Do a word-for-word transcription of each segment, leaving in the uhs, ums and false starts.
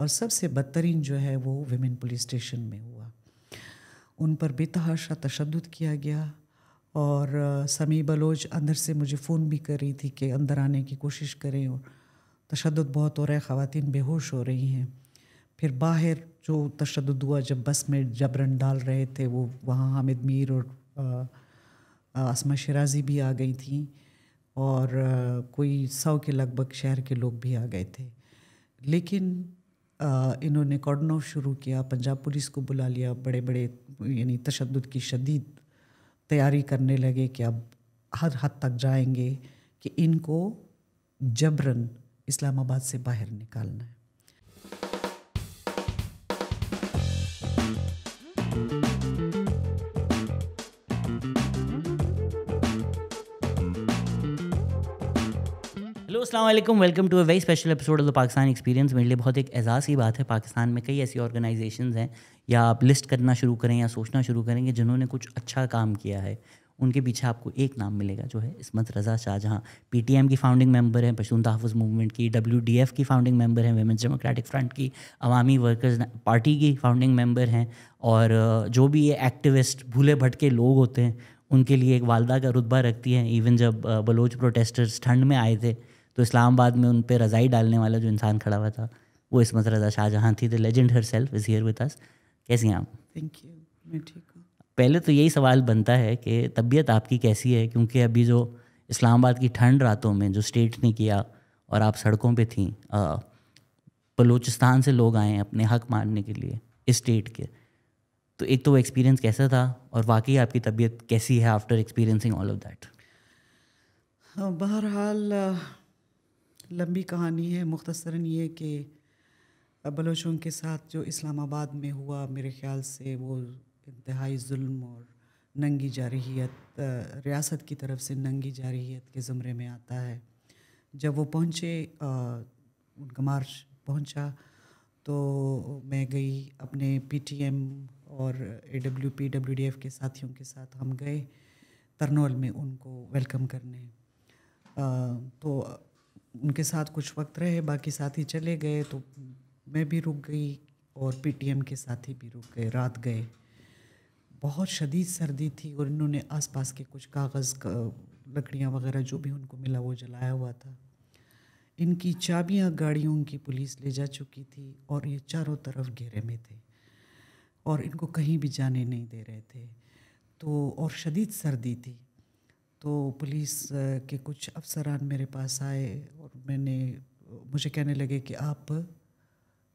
और सबसे बदतरीन जो है वो विमेन पुलिस स्टेशन में हुआ। उन पर बेतहाशा तशद्दुद किया गया और समी बलोच अंदर से मुझे फ़ोन भी कर रही थी कि अंदर आने की कोशिश करें और तशद्दुद बहुत हो रहा है, ख़वातीन बेहोश हो रही हैं। फिर बाहर जो तशद्दुद हुआ जब बस में जबरन डाल रहे थे वो, वहाँ हामिद मीर और आ, आसमा शिराजी भी आ गई थी और आ, कोई सौ के लगभग शहर के लोग भी आ गए थे। लेकिन आ, इन्होंने कॉर्डन ऑफ शुरू किया, पंजाब पुलिस को बुला लिया, बड़े बड़े यानी तशद्दुद की शदीद तैयारी करने लगे कि अब हर हद तक जाएंगे कि इनको जबरन इस्लामाबाद से बाहर निकालना है। अस्सलाम वालेकुम, welcome to a very special episode of the Pakistan experience. मेरे लिए बहुत एक एजाज़ की बात है, पाकिस्तान में कई ऐसी ऑर्गेनाइजेशंस हैं या आप लिस्ट करना शुरू करें या सोचना शुरू करेंगे जिन्होंने कुछ अच्छा काम किया है, उनके पीछे आपको एक नाम मिलेगा जो है इस्मत रज़ा शाहजहाँ। पीटीएम की फाउंडिंग मेंबर हैं, पश्तून तहफ़ुज़ मूवमेंट की, डब्ल्यूडीएफ की फाउंडिंग मेंबर हैं, वुमेन्स डेमोक्रेटिक फ्रंट की, अवामी वर्कर्स पार्टी की फाउंडिंग मेंबर हैं। और जो भी ये एक्टिविस्ट भूले भटके लोग होते हैं उनके लिए एक वालदा का रुतबा रखती हैं। इवन जब बलोच प्रोटेस्टर्स ठंड में आए थे तो इस्लामाबाद में उन पर रज़ाई डालने वाला जो इंसान खड़ा हुआ था वो इस्मत रज़ा शाहजहाँ थी। The legend herself is here with us. कैसी हैं आप? थैंक यू, मैं ठीक हूँ। पहले तो यही सवाल बनता है कि तबीयत आपकी कैसी है, क्योंकि अभी जो इस्लामाबाद की ठंड रातों में जो स्टेट ने किया और आप सड़कों पे थीं, बलोचिस्तान से लोग आए अपने हक़ मारने के लिए इस स्टेट के, तो एक तो वो एक्सपीरियंस कैसा था और वाकई आपकी तबीयत कैसी है after experiencing all of that? बहरहाल लंबी कहानी है, मुख्तसरन ये कि बलोचों के साथ जो इस्लामाबाद में हुआ मेरे ख्याल से वो इंतहाई जुल्म और नंगी जारहियत, रियासत की तरफ से नंगी जारहियत के ज़ुमरे में आता है। जब वो पहुँचे, उनका मार्च पहुँचा तो मैं गई अपने पीटीएम और एडब्ल्यूपी डब्ल्यूडीएफ के साथियों के साथ, हम गए तरनौल में उनको वेलकम करने। आ, तो उनके साथ कुछ वक्त रहे, बाकी साथी चले गए तो मैं भी रुक गई और पीटीएम के साथी भी रुक गए, रात गए। बहुत शदीद सर्दी थी और इन्होंने आसपास के कुछ कागज़ का, लकड़ियाँ वगैरह जो भी उनको मिला वो जलाया हुआ था। इनकी चाबियाँ गाड़ियों की पुलिस ले जा चुकी थी और ये चारों तरफ घेरे में थे और इनको कहीं भी जाने नहीं दे रहे थे। तो और शदीद सर्दी थी तो पुलिस के कुछ अफसरान मेरे पास आए और मैंने मुझे कहने लगे कि आप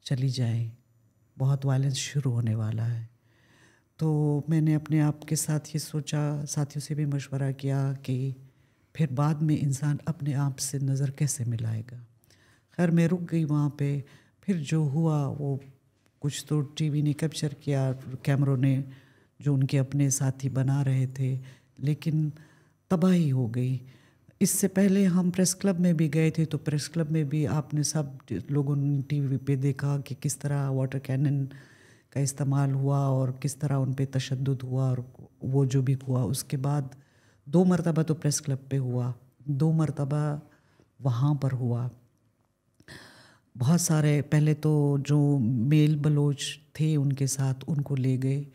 चली जाएं, बहुत वायलेंस शुरू होने वाला है। तो मैंने अपने आप के साथ ये सोचा, साथियों से भी मशवरा किया कि फिर बाद में इंसान अपने आप से नज़र कैसे मिलाएगा। खैर मैं रुक गई वहाँ पे। फिर जो हुआ वो कुछ तो टीवी ने कैप्चर किया, कैमरों ने, जो उनके अपने साथी बना रहे थे, लेकिन तबाही हो गई। इससे पहले हम प्रेस क्लब में भी गए थे तो प्रेस क्लब में भी आपने सब लोगों ने टीवी पे देखा कि किस तरह वाटर कैनन का इस्तेमाल हुआ और किस तरह उन पे तशद्दुद हुआ। और वो जो भी हुआ उसके बाद दो मरतबा तो प्रेस क्लब पे हुआ, दो मरतबा वहाँ पर हुआ। बहुत सारे, पहले तो जो मेल बलोच थे उनके साथ उनको ले गए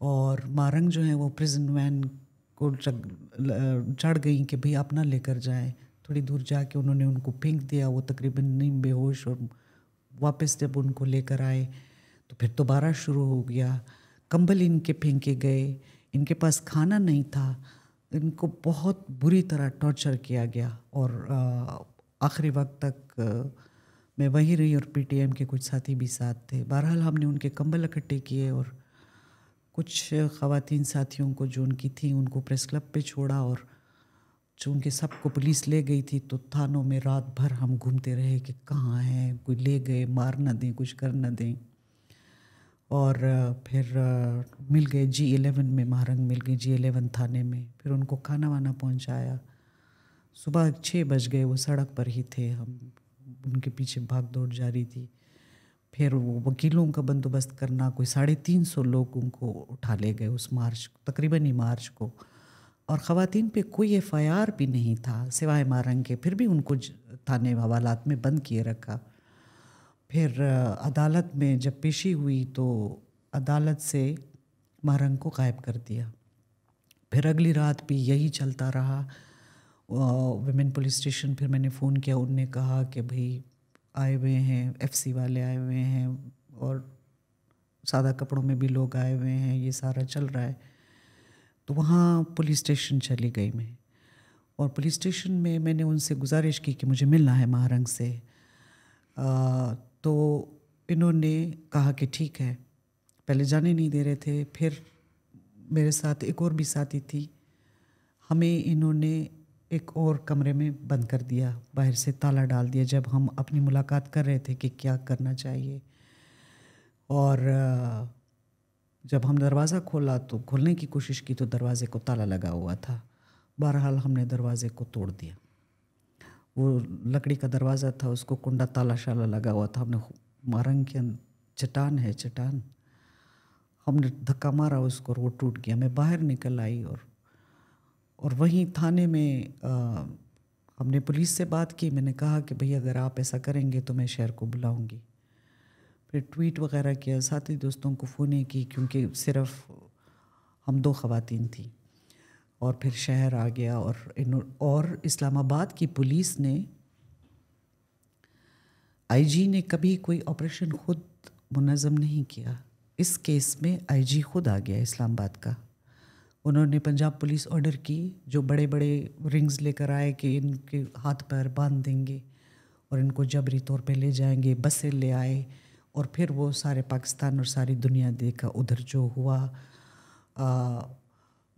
और मारंग जो है वो प्रिजन वैन को चढ़ गई कि भाई अपना लेकर जाएं। थोड़ी दूर जाके उन्होंने उनको फेंक दिया, वो तकरीबन नीम बेहोश। और वापस जब उनको लेकर आए तो फिर दोबारा शुरू हो गया। कंबल इनके फेंके गए, इनके पास खाना नहीं था, इनको बहुत बुरी तरह टॉर्चर किया गया। और आखिरी वक्त तक मैं वहीं रही और पीटीएम के कुछ साथी भी साथ थे। बहरहाल हमने उनके कंबल इकट्ठे किए और कुछ ख़वातीन साथियों को जो उनकी थी उनको प्रेस क्लब पे छोड़ा। और चूँकि सबको पुलिस ले गई थी तो थानों में रात भर हम घूमते रहे कि कहाँ हैं, कोई ले गए, मार ना दें, कुछ कर ना दें। और फिर मिल गए जी एलेवन में, महारंग मिल गई जी एलेवन थाने में। फिर उनको खाना वाना पहुँचाया। सुबह छः बज गए, वो सड़क पर ही थे, हम उनके पीछे भाग दौड़ जारी थी। फिर वो वकीलों का बंदोबस्त करना, कोई साढ़े तीन सौ लोग उनको उठा ले गए उस मार्च, तकरीबन ही मार्च को। और ख़वातीन पे कोई एफ आई आर भी नहीं था सिवाय मारंग के, फिर भी उनको थाने हवालात में बंद किए रखा। फिर अदालत में जब पेशी हुई तो अदालत से महरंग को गायब कर दिया। फिर अगली रात भी यही चलता रहा। वुमेन पुलिस स्टेशन फिर मैंने फ़ोन किया, उनने कहा कि भाई आए हुए हैं, एफसी वाले आए हुए हैं और सादा कपड़ों में भी लोग आए हुए हैं, ये सारा चल रहा है। तो वहाँ पुलिस स्टेशन चली गई मैं, और पुलिस स्टेशन में मैंने उनसे गुजारिश की कि मुझे मिलना है महरंग से। आ, तो इन्होंने कहा कि ठीक है, पहले जाने नहीं दे रहे थे। फिर मेरे साथ एक और भी साथी थी, हमें इन्होंने एक और कमरे में बंद कर दिया, बाहर से ताला डाल दिया। जब हम अपनी मुलाकात कर रहे थे कि क्या करना चाहिए, और जब हम दरवाज़ा खोला तो खोलने की कोशिश की तो दरवाज़े को ताला लगा हुआ था। बहरहाल हमने दरवाज़े को तोड़ दिया, वो लकड़ी का दरवाज़ा था, उसको कुंडा ताला शाला लगा हुआ था। हमने महरंग के चट्टान है चट्टान हमने धक्का मारा उसको, वो टूट गया। मैं बाहर निकल आई और और वहीं थाने में आ, हमने पुलिस से बात की। मैंने कहा कि भई अगर आप ऐसा करेंगे तो मैं शहर को बुलाऊंगी। फिर ट्वीट वगैरह किया, साथी दोस्तों को फ़ोन की, क्योंकि सिर्फ हम दो ख़वातीन थी। और फिर शहर आ गया, और और इस्लामाबाद की पुलिस ने, आईजी ने कभी कोई ऑपरेशन ख़ुद मुनज़म नहीं किया। इस केस में आईजी ख़ुद आ गया इस्लामाबाद का। उन्होंने पंजाब पुलिस ऑर्डर की, जो बड़े बड़े रिंग्स लेकर आए कि इनके हाथ पैर बांध देंगे और इनको जबरी तौर पे ले जाएंगे, बसें ले आए। और फिर वो सारे पाकिस्तान और सारी दुनिया देखा, उधर जो हुआ, आ,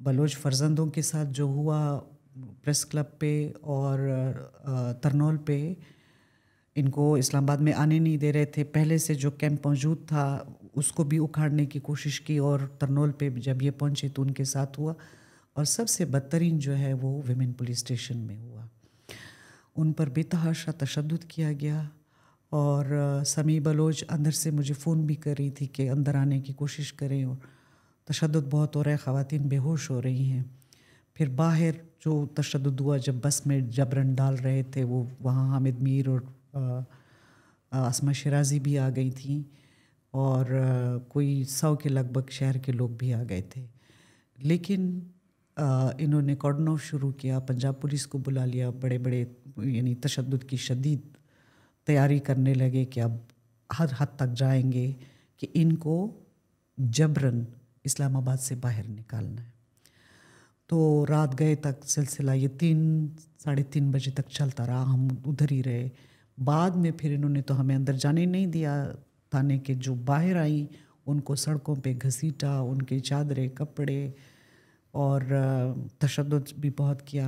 बलोच फर्जंदों के साथ जो हुआ प्रेस क्लब पे और आ, तरनौल पे। इनको इस्लामाबाद में आने नहीं दे रहे थे, पहले से जो कैंप मौजूद था उसको भी उखाड़ने की कोशिश की, और तरनौल पे जब ये पहुंचे तो उनके साथ हुआ। और सबसे बदतरीन जो है वो विमेन पुलिस स्टेशन में हुआ, उन पर बेतहाशा तशद्दुद किया गया। और समी बलोच अंदर से मुझे फ़ोन भी कर रही थी कि अंदर आने की कोशिश करें, और तशद्दुद बहुत हो रहा है, ख़वातीन बेहोश हो रही हैं। फिर बाहर जो तशद्दुद हुआ, जब बस में जबरन डाल रहे थे वो, वहाँ हामिद मीर और आ, आसमा शिराजी भी आ गई थी, और आ, कोई सौ के लगभग शहर के लोग भी आ गए थे। लेकिन आ, इन्होंने कॉर्डन ऑफ शुरू किया, पंजाब पुलिस को बुला लिया, बड़े बड़े यानी तशद्दुद की शदीद तैयारी करने लगे कि अब हर हद तक जाएंगे कि इनको जबरन इस्लामाबाद से बाहर निकालना है। तो रात गए तक सिलसिला ये तीन साढ़े तीन बजे तक चलता रहा, हम उधर ही रहे। बाद में फिर इन्होंने तो हमें अंदर जाने नहीं दिया, थाने के जो बाहर आई उनको सड़कों पे घसीटा, उनके चादरें कपड़े, और तशद्दुद भी बहुत किया।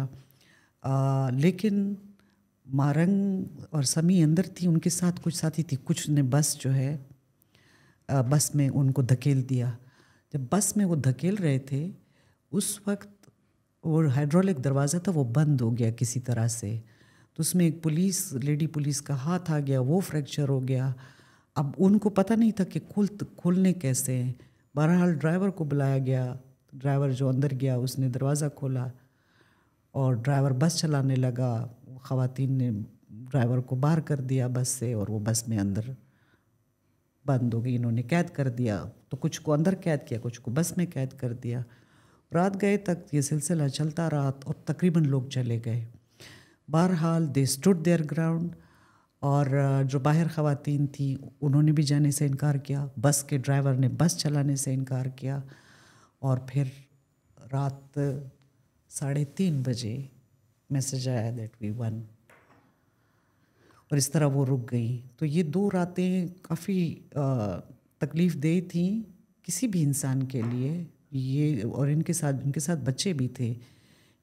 आ, लेकिन महरंग और समी अंदर थी, उनके साथ कुछ साथी थी, कुछ ने बस जो है आ, बस में उनको धकेल दिया। जब बस में वो धकेल रहे थे उस वक्त वो हाइड्रोलिक दरवाज़ा था वो बंद हो गया किसी तरह से, तो उसमें एक पुलिस लेडी पुलिस का हाथ आ गया, वो फ्रैक्चर हो गया। अब उनको पता नहीं था कि खोल खोलने कैसे हैं। बहरहाल ड्राइवर को बुलाया गया, ड्राइवर जो अंदर गया उसने दरवाज़ा खोला और ड्राइवर बस चलाने लगा। ख़वातीन ने ड्राइवर को बाहर कर दिया बस से, और वो बस में अंदर बंद हो गई। इन्होंने कैद कर दिया, तो कुछ को अंदर कैद किया, कुछ को बस में कैद कर दिया। रात गए तक ये सिलसिला चलता रहा, और तकरीबन लोग चले गए। बहरहाल दे स्टूड देयर ग्राउंड, और जो बाहर ख़वातीन थी उन्होंने भी जाने से इनकार किया, बस के ड्राइवर ने बस चलाने से इनकार किया। और फिर रात साढ़े तीन बजे मैसेज आया दैट वी वन, और इस तरह वो रुक गई। तो ये दो रातें काफ़ी तकलीफ़ देह थी किसी भी इंसान के लिए। ये और इनके साथ इनके साथ बच्चे भी थे,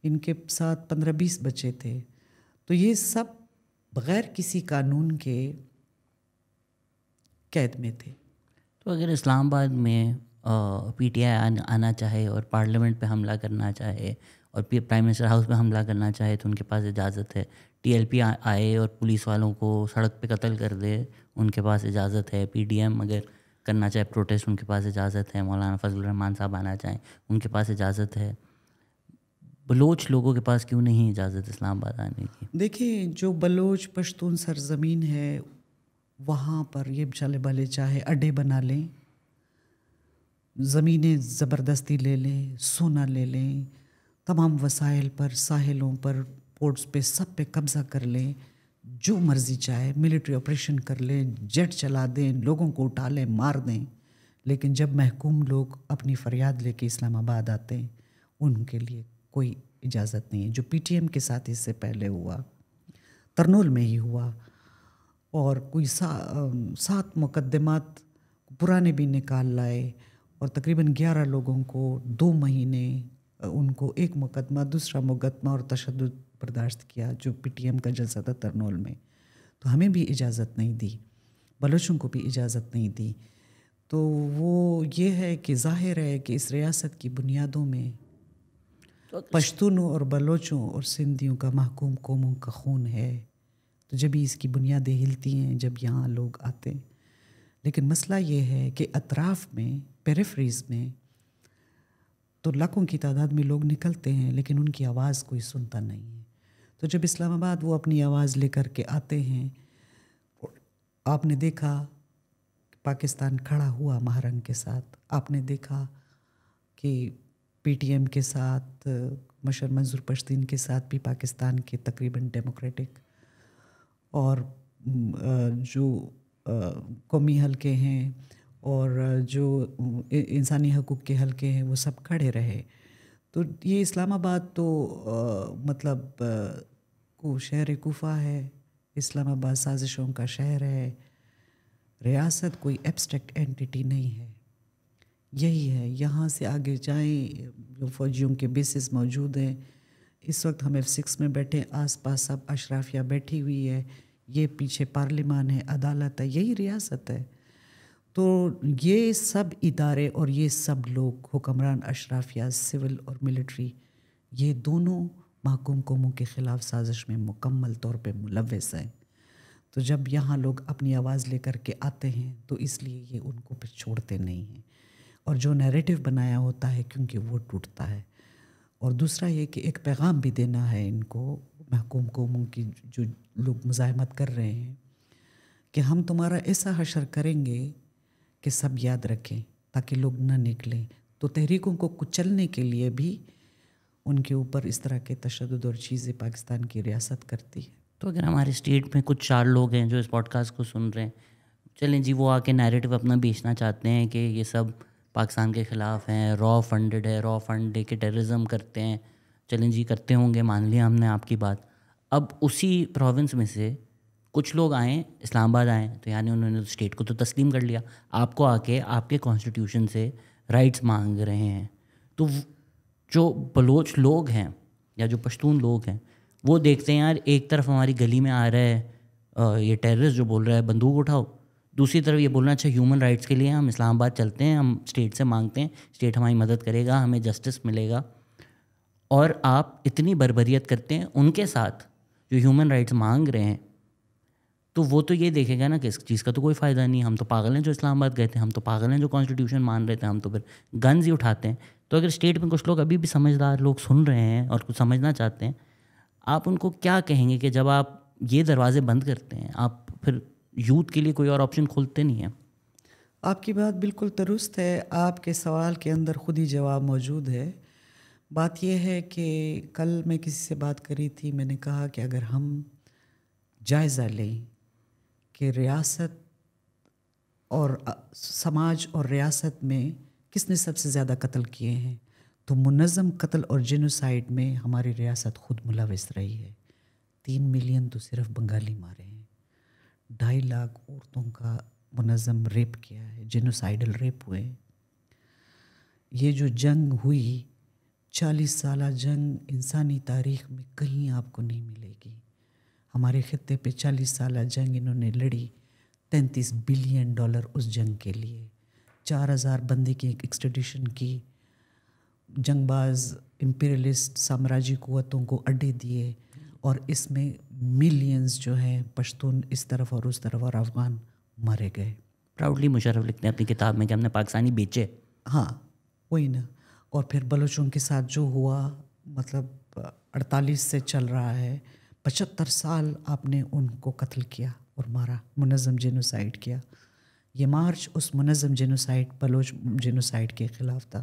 इनके साथ पंद्रह बीस बच्चे थे। तो ये सब बग़ैर किसी कानून के कैद में थे। तो अगर इस्लामाबाद में पीटीआई आना चाहे और पार्लियामेंट पे हमला करना चाहे और प्राइम मिनिस्टर हाउस पे हमला करना चाहे तो उनके पास इजाज़त है। टीएलपी आए और पुलिस वालों को सड़क पे कत्ल कर दे, उनके पास इजाज़त है। पीडीएम अगर करना चाहे प्रोटेस्ट, उनके पास इजाज़त है। मौलाना फजल रहमान साहब आना चाहें, उनके पास इजाज़त है। बलोच लोगों के पास क्यों नहीं इजाज़त इस्लामाबाद आने की? देखिए, जो बलोच पश्तून सरजमीन है वहाँ पर ये चले भले चाहे अड्डे बना लें, ज़मीनें ज़बरदस्ती ले लें, सोना ले लें, तमाम वसाइल पर, साहिलों पर, पोर्ट्स पे, सब पे कब्ज़ा कर लें, जो मर्ज़ी चाहे मिलिट्री ऑपरेशन कर लें, जेट चला दें, लोगों को उठा लें, मार दें, लेकिन जब महकूम लोग अपनी फ़रियाद लेके इस्लामाबाद आते हैं उनके लिए कोई इजाज़त नहीं है। जो पीटीएम के साथ इससे पहले हुआ, तरनोल में ही हुआ, और कोई सा, सात मुकदमात पुराने भी निकाल लाए और तकरीबन ग्यारह लोगों को दो महीने उनको एक मुकदमा, दूसरा मुकदमा और तशद्दुद बर्दाश्त किया, जो पीटीएम का जलसा था तरनोल में। तो हमें भी इजाज़त नहीं दी, बलोचों को भी इजाज़त नहीं दी। तो वो ये है कि जाहिर है कि इस रियासत की बुनियादों में तो पश्तूनों और बलोचों और सिंधियों का, महकूम कौमों का खून है। तो जब ही इसकी बुनियादें हिलती हैं, जब यहाँ लोग आते हैं। लेकिन मसला ये है कि अतराफ़ में, पेरिफरीज में तो लाखों की तादाद में लोग निकलते हैं, लेकिन उनकी आवाज़ कोई सुनता नहीं है। तो जब इस्लामाबाद वो अपनी आवाज़ लेकर के आते हैं, आपने देखा पाकिस्तान खड़ा हुआ महरंग के साथ, आपने देखा कि पीटीएम के साथ, मशर मंजूर पश्तीन के साथ भी पाकिस्तान के तकरीबन डेमोक्रेटिक और जो कौमी हलके हैं और जो इंसानी हकूक़ के हलके हैं वो सब खड़े रहे। तो ये इस्लामाबाद तो आ, मतलब आ, को शहर कोफा है, इस्लामाबाद साजिशों का शहर है। रियासत कोई एब्स्ट्रैक्ट एंटिटी नहीं है, यही है। यहाँ से आगे जाएँ, जो फ़ौजियों के बेसिस मौजूद हैं, इस वक्त हम एफ सिक्स में बैठे, आसपास सब अशराफिया बैठी हुई है, ये पीछे पार्लिमान है, अदालत है, यही रियासत है। तो ये सब इदारे और ये सब लोग, हुक्मरान, अशराफिया, सिविल और मिलिट्री, ये दोनों महकूम कौमों के ख़िलाफ़ साजिश में मुकम्मल तौर पे मुलव्वस हैं। तो जब यहाँ लोग अपनी आवाज़ लेकर के आते हैं तो इसलिए ये उनको पे छोड़ते नहीं हैं, और जो नैरेटिव बनाया होता है क्योंकि वो टूटता है। और दूसरा ये कि एक पैगाम भी देना है इनको, महकूम कौमों की जो लोग मुज़ाहमत कर रहे हैं, कि हम तुम्हारा ऐसा हशर करेंगे कि सब याद रखें ताकि लोग ना निकलें। तो तहरीकों को कुचलने के लिए भी उनके ऊपर इस तरह के तशद्दुद और चीज़ें पाकिस्तान की रियासत करती है। तो अगर हमारे स्टेट में कुछ चार लोग हैं जो इस पॉडकास्ट को सुन रहे हैं, चलें जी, वो आके नैरेटिव अपना बेचना चाहते हैं कि ये सब पाकिस्तान के ख़िलाफ़ हैं, रॉ फंडेड है, रॉ फंड दे के टेररिज़म करते हैं, चलें जी करते होंगे, मान लिया हमने आपकी बात। अब उसी प्रोविंस में से कुछ लोग आएँ, इस्लामाबाद आएँ, तो यानी उन्होंने स्टेट को तो तस्लीम कर लिया, आपको आके आपके कॉन्स्टिट्यूशन से राइट्स मांग रहे हैं। तो जो बलोच लोग हैं या जो पश्तून लोग हैं वो देखते हैं, यार एक तरफ हमारी गली में आ रहा है ये टेररिस्ट जो बोल रहा है बंदूक उठाओ, दूसरी तरफ ये बोलना अच्छा ह्यूमन राइट्स के लिए हम इस्लामाबाद चलते हैं, हम स्टेट से मांगते हैं, स्टेट हमारी मदद करेगा, हमें जस्टिस मिलेगा। और आप इतनी बर्बरियत करते हैं उनके साथ जो ह्यूमन राइट्स मांग रहे हैं। तो वो तो ये देखेगा ना कि इस चीज़ का तो कोई फ़ायदा नहीं, हम तो पागल हैं जो इस्लामाबाद गए थे, हम तो पागल हैं जो कॉन्स्टिट्यूशन मान रहे थे, हम तो फिर गन्स ही उठाते हैं। तो अगर स्टेट में कुछ लोग अभी भी समझदार लोग सुन रहे हैं और कुछ समझना चाहते हैं, आप उनको क्या कहेंगे कि जब आप ये दरवाजे बंद करते हैं आप फिर यूथ के लिए कोई और ऑप्शन खोलते नहीं हैं? आपकी बात बिल्कुल दुरुस्त है, आपके सवाल के अंदर ख़ुद ही जवाब मौजूद है। बात यह है कि कल मैं किसी से बात करी थी, मैंने कहा कि अगर हम जायज़ा लें कि रियासत और समाज और रियासत में किसने सबसे ज़्यादा कत्ल किए हैं, तो मुनज़म कत्ल और जेनोसाइड में हमारी रियासत ख़ुद मुलविस रही है। तीन मिलियन तो सिर्फ बंगाली मारे हैं, ढाई लाख औरतों का मुनज़म रेप किया है, जेनोसाइडल रेप हुए। ये जो जंग हुई, चालीस साला जंग, इंसानी तारीख़ में कहीं आपको नहीं मिलेगी। हमारे ख़ित्ते पे चालीस साला जंग इन्होंने लड़ी, तैंतीस बिलियन डॉलर उस जंग के लिए, चार हज़ार बंदी की एक एक्सट्रेडिशन की, जंगबाज इम्पीरियलिस्ट साम्राज्य कुव्वतों को अड्डे दिए, और इसमें मिलियंस जो हैं पश्तून इस तरफ और उस तरफ और अफ़गान मारे गए। प्राउडली मुशर्रफ लिखते हैं अपनी किताब में कि हमने पाकिस्तानी बेचे। हाँ वही ना। और फिर बलोचों के साथ जो हुआ, मतलब अड़तालीस से चल रहा है, पचहत्तर साल आपने उनको कत्ल किया, और मारा, मुनज़्ज़म जेनोसाइड किया। ये मार्च उस मुनज़्ज़म जेनोसाइड बलोच जेनोसाइड के ख़िलाफ़ था।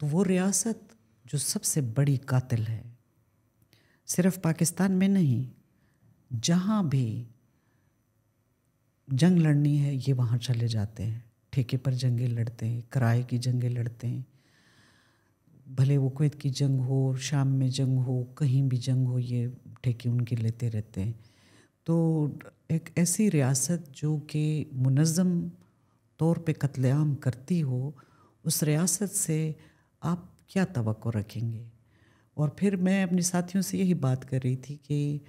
तो वो रियासत जो सबसे बड़ी कातिल है, सिर्फ़ पाकिस्तान में नहीं, जहाँ भी जंग लड़नी है ये वहाँ चले जाते हैं, ठेके पर जंगें लड़ते हैं, किराए की जंगें लड़ते हैं, भले वो कुवैत की जंग हो, शाम में जंग हो, कहीं भी जंग हो, ये ठेके उनके लेते रहते हैं। तो एक ऐसी रियासत जो कि मुनज़्ज़म तौर पे कत्लेआम करती हो, उस रियासत से आप क्या तवक्को रखेंगे। और फिर मैं अपने साथियों से यही बात कर रही थी कि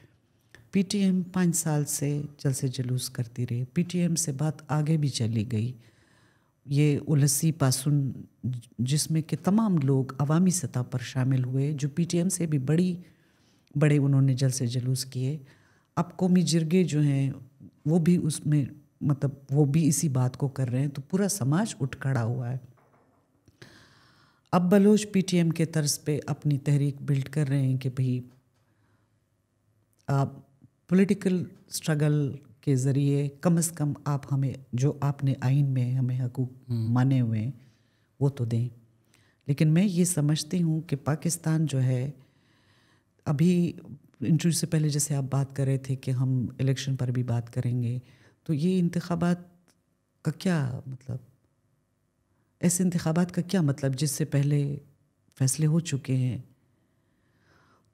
पीटीएम पाँच साल से जलसे जलूस करती रही, पीटीएम से बात आगे भी चली गई, ये उलसी पासुन जिसमें कि तमाम लोग अवामी सतह पर शामिल हुए, जो पीटीएम से भी बड़ी बड़े उन्होंने जलसे जलूस किए। अब कौमी जिरगे जो हैं वो भी उसमें मतलब वो भी इसी बात को कर रहे हैं, तो पूरा समाज उठ खड़ा हुआ है। अब बलोच पीटीएम के तर्ज पर अपनी तहरीक बिल्ड कर रहे हैं कि भाई आप पॉलिटिकल स्ट्रगल के ज़रिए कम से कम आप हमें जो आपने आइन में हमें हकूक़ माने हुए हैं वो तो दें। लेकिन मैं ये समझती हूँ कि पाकिस्तान जो है, अभी इंटरव्यू से पहले जैसे आप बात कर रहे थे कि हम इलेक्शन पर भी बात करेंगे, तो ये इंतखाबात का क्या मतलब, ऐसे इंतखाबात का क्या मतलब जिससे पहले फैसले हो चुके हैं।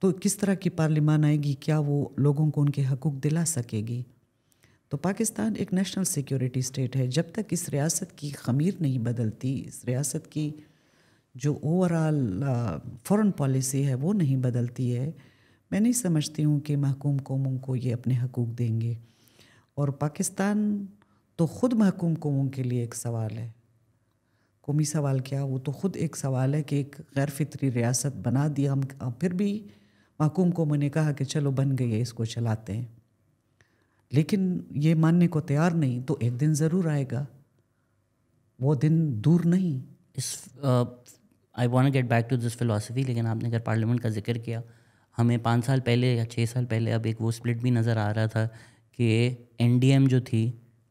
तो किस तरह की पार्लियामान आएगी, क्या वो लोगों को उनके हकूक़ दिला सकेगी। तो पाकिस्तान एक नेशनल सिक्योरिटी स्टेट है, जब तक इस रियासत की खमीर नहीं बदलती, इस रियासत की जो ओवरऑल फॉरेन पॉलिसी है वो नहीं बदलती है, मैं नहीं समझती हूँ कि महकूम कौमों को ये अपने हकूक़ देंगे। और पाकिस्तान तो ख़ुद महकूम कौमों के लिए एक सवाल है, कौमी सवाल क्या, वो तो ख़ुद एक सवाल है कि एक गैर फितरी रियासत बना दी हम, फिर भी महकूम को मैंने कहा कि चलो बन गई है इसको चलाते हैं, लेकिन ये मानने को तैयार नहीं। तो एक दिन ज़रूर आएगा, वो दिन दूर नहीं। इस I want to get back to this philosophy, लेकिन आपने अगर पार्लियामेंट का जिक्र किया, हमें पाँच साल पहले या छः साल पहले अब एक वो स्प्लिट भी नज़र आ रहा था कि एनडीएम जो थी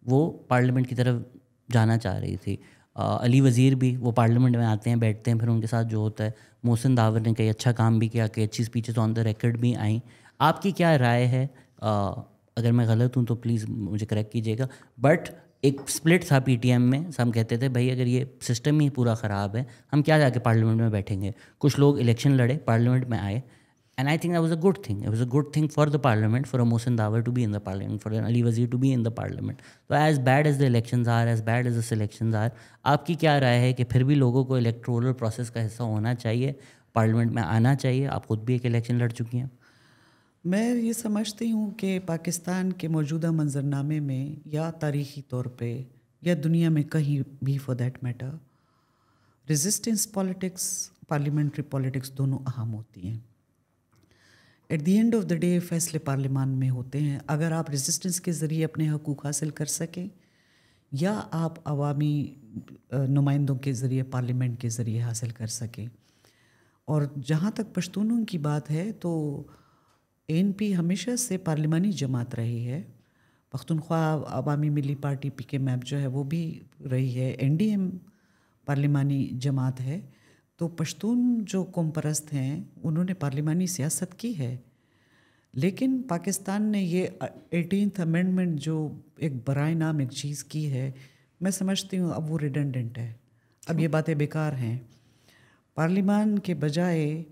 वो पार्लियामेंट की तरफ जाना चाह रही थी, अली वज़ीर भी वो पार्लियामेंट में आते हैं, बैठते हैं, फिर उनके साथ जो होता है। मोहसिन दावर ने कई अच्छा काम भी किया, कई अच्छी स्पीचेस ऑन द रिकॉर्ड भी आई। आपकी क्या राय है, आ, अगर मैं गलत हूँ तो प्लीज़ मुझे करेक्ट कीजिएगा, बट एक स्प्लिट था पीटीएम में, सब कहते थे भाई अगर ये सिस्टम ही पूरा ख़राब है हम क्या जाके पार्लियामेंट में बैठेंगे। कुछ लोग इलेक्शन लड़े, पार्लियामेंट में आए, and I think that was a good thing, it was a good thing for the parliament, for Mohsin Dawar to be in the parliament, for Ali Wazir to be in the parliament. तो as bad as the elections are, as bad as the selections are, आपकी क्या राय है कि फिर भी लोगों को electoral process का हिस्सा होना चाहिए, पार्लियामेंट में आना चाहिए? आप ख़ुद भी एक इलेक्शन लड़ चुकी हैं। मैं ये समझती हूँ कि पाकिस्तान के मौजूदा मंजरनामे में या तारीख़ी तौर पर या दुनिया में कहीं भी for that matter, resistance politics, parliamentary politics दोनों अहम होती हैं। At the end of the day फैसले पार्लियामान में होते हैं। अगर आप रेजिस्टेंस के ज़रिए अपने हकूक़ हासिल कर सकें या आप अवामी नुमाइंदों के ज़रिए, पार्लियामेंट के ज़रिए हासिल कर सकें। और जहाँ तक पश्तूनों की बात है तो एएनपी हमेशा से पार्लिमानी जमात रही है, पख्तूनख्वा अवामी मिली पार्टी पी के मैप जो है वो भी रही है, एनडीएम पार्लिमानी जमात है। तो पश्तून जो कौमपरस्त हैं उन्होंने पार्लिमानी सियासत की है, लेकिन पाकिस्तान ने ये एटीन्थ अमेंडमेंट जो एक बराए नाम एक चीज़ की है, मैं समझती हूँ अब वो रिडंडेंट है, अब ये बातें बेकार हैं। पार्लिमान के बजाय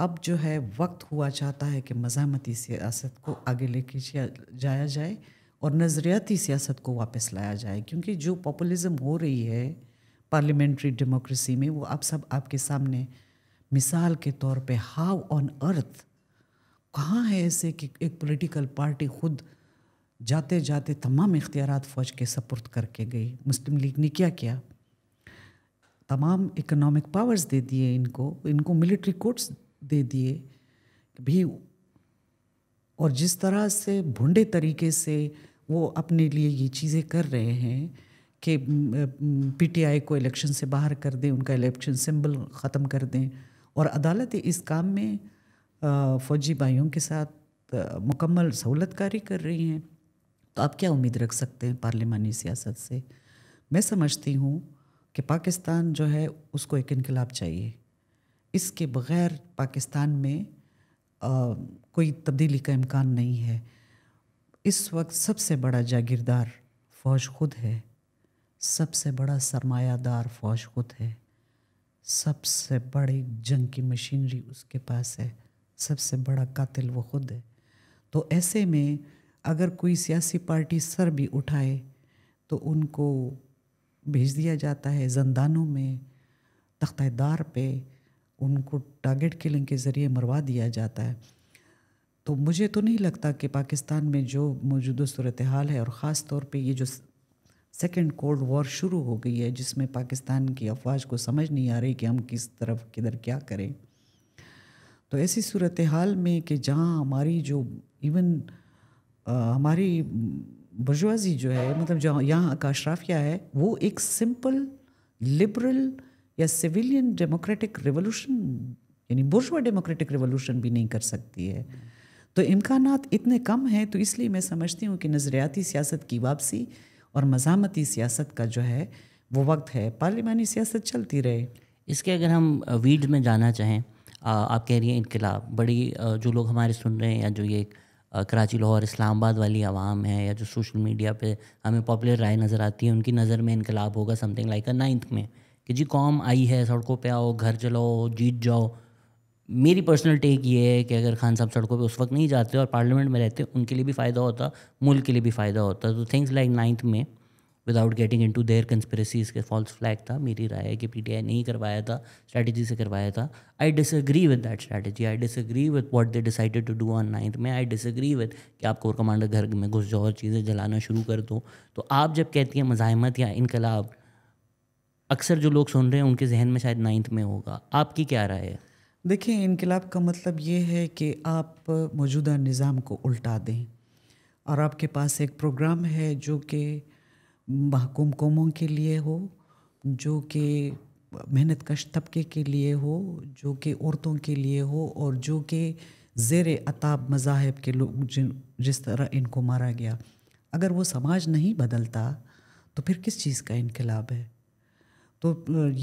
अब जो है वक्त हुआ चाहता है कि मज़ाहमती सियासत को आगे लेके जाया जाए और नज़रियाती सियासत को वापस लाया जाए, क्योंकि जो पॉपुलिज़म हो रही है पार्लियामेंट्री डेमोक्रेसी में, वो आप सब आपके सामने मिसाल के तौर पे, हाउ ऑन अर्थ कहाँ है ऐसे कि एक पॉलिटिकल पार्टी खुद जाते जाते तमाम इख्तियारात फ़ौज के सपुर्द करके गई। मुस्लिम लीग ने क्या किया, तमाम इकोनॉमिक पावर्स दे दिए इनको, इनको मिलिट्री कोर्ट्स दे दिए भी, और जिस तरह से भुंडे तरीके से वो अपने लिए ये चीज़ें कर रहे हैं कि पीटीआई को इलेक्शन से बाहर कर दें, उनका इलेक्शन सिंबल ख़त्म कर दें, और अदालतें इस काम में फ़ौजी भाइयों के साथ मुकम्मल सहूलतकारी कर रही हैं। तो आप क्या उम्मीद रख सकते हैं पार्लिमानी सियासत से? मैं समझती हूँ कि पाकिस्तान जो है उसको एक इनकलाब चाहिए, इसके बग़ैर पाकिस्तान में आ, कोई तब्दीली का इम्कान नहीं है। इस वक्त सबसे बड़ा जागीरदार फ़ौज खुद है, सबसे बड़ा सरमायादार फ़ौज खुद है, सबसे बड़ी जंग की मशीनरी उसके पास है, सबसे बड़ा कातिल वो खुद है। तो ऐसे में अगर कोई सियासी पार्टी सर भी उठाए तो उनको भेज दिया जाता है ज़िंदानों में, तख्तादार पे उनको टारगेट किलिंग के ज़रिए मरवा दिया जाता है। तो मुझे तो नहीं लगता कि पाकिस्तान में जो मौजूदा सूरत हाल है, और ख़ास तौर पे ये जो सेकेंड कोल्ड वॉर शुरू हो गई है जिसमें पाकिस्तान की अफवाज को समझ नहीं आ रही कि हम किस तरफ किधर क्या करें, तो ऐसी सूरत हाल में कि जहाँ हमारी जो इवन आ, हमारी बुर्जुआजी जो है, मतलब जहाँ यहाँ का अशराफिया है, वो एक सिंपल लिबरल या सिविलियन डेमोक्रेटिक रिवोल्यूशन यानी बुर्जुआ डेमोक्रेटिक रिवोल्यूशन भी नहीं कर सकती है। तो इम्कानात इतने कम हैं, तो इसलिए मैं समझती हूँ कि नज़रियाती सियासत की वापसी और मज़ामती सियासत का जो है वो वक्त है, पार्लिमानी सियासत चलती रहे। इसके अगर हम वीड में जाना चाहें, आप कह रही हैं इनकलाब, बड़ी जो लोग हमारे सुन रहे हैं या जो ये कराची लाहौर इस्लामाबाद वाली आवाम है या जो सोशल मीडिया पे हमें पॉपुलर राय नज़र आती है, उनकी नज़र में इनकलाब होगा समथिंग लाइक अ नाइन्थ में कि जी कौम आई है, सड़कों पे आओ, घर चलाओ, जीत जाओ। मेरी पर्सनल टेक ये है कि अगर खान साहब सड़कों पे उस वक्त नहीं जाते और पार्लियामेंट में रहते, उनके लिए भी फ़ायदा होता, मुल्क के लिए भी फ़ायदा होता। तो थिंग्स लाइक नाइन्थ में, without getting into their conspiracies के फॉल्स फ्लैग था, मेरी राय है कि पीटीआई नहीं करवाया था, स्ट्रैटेजी से करवाया था। I disagree with that strategy, I disagree with what they decided to do on ninth में। आई डिसएग्री विद कि आप कोर कमांडर घर में घुस जाओ और चीज़ें जलाना शुरू कर दो। तो आप जब कहती हैं मज़ाहमत या इनकलाब, अक्सर जो लोग सुन रहे हैं उनके जहन में शायद नाइन्थ में होगा, आपकी क्या राय है? देखिए, इनकलाब का मतलब ये है कि आप मौजूदा निज़ाम को उल्टा दें, और आपके पास एक प्रोग्राम है जो कि महकूम कौमों के लिए हो, जो कि मेहनत कश तबके के लिए हो, जो कि औरतों के लिए हो, और जो कि ज़ेर अताब मज़ाहब के लोग जिन जिस तरह इनको मारा गया, अगर वो समाज नहीं बदलता तो फिर किस चीज़ का इनकलाब है? तो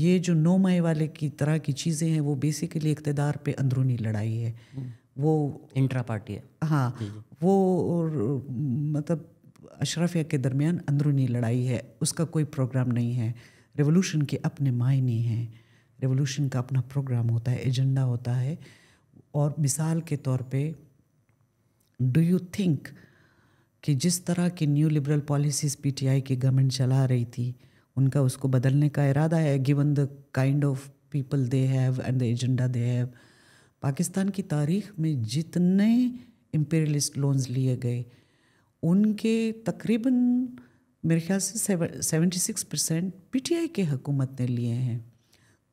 ये जो नौ मई वाले की तरह की चीज़ें हैं वो बेसिकली इक़्तिदार पे अंदरूनी लड़ाई है, वो इंट्रा पार्टी है। हाँ, जी जी। वो और, मतलब अशराफिया के दरमियान अंदरूनी लड़ाई है, उसका कोई प्रोग्राम नहीं है। रेवोल्यूशन के अपने मायने हैं, रेवोल्यूशन का अपना प्रोग्राम होता है, एजेंडा होता है। और मिसाल के तौर पे, डू यू थिंक कि जिस तरह की न्यू लिबरल पॉलिसीज़ पीटीआई की गवर्नमेंट चला रही थी, उनका उसको बदलने का इरादा है, given the kind of people they have and the agenda they have? Pakistan की तारीख में जितने इम्पीरियलिस्ट लोन्स लिए गए, उनके तकरीबन मेरे ख्याल से seventy six percent P T I के हुकूमत ने लिए हैं।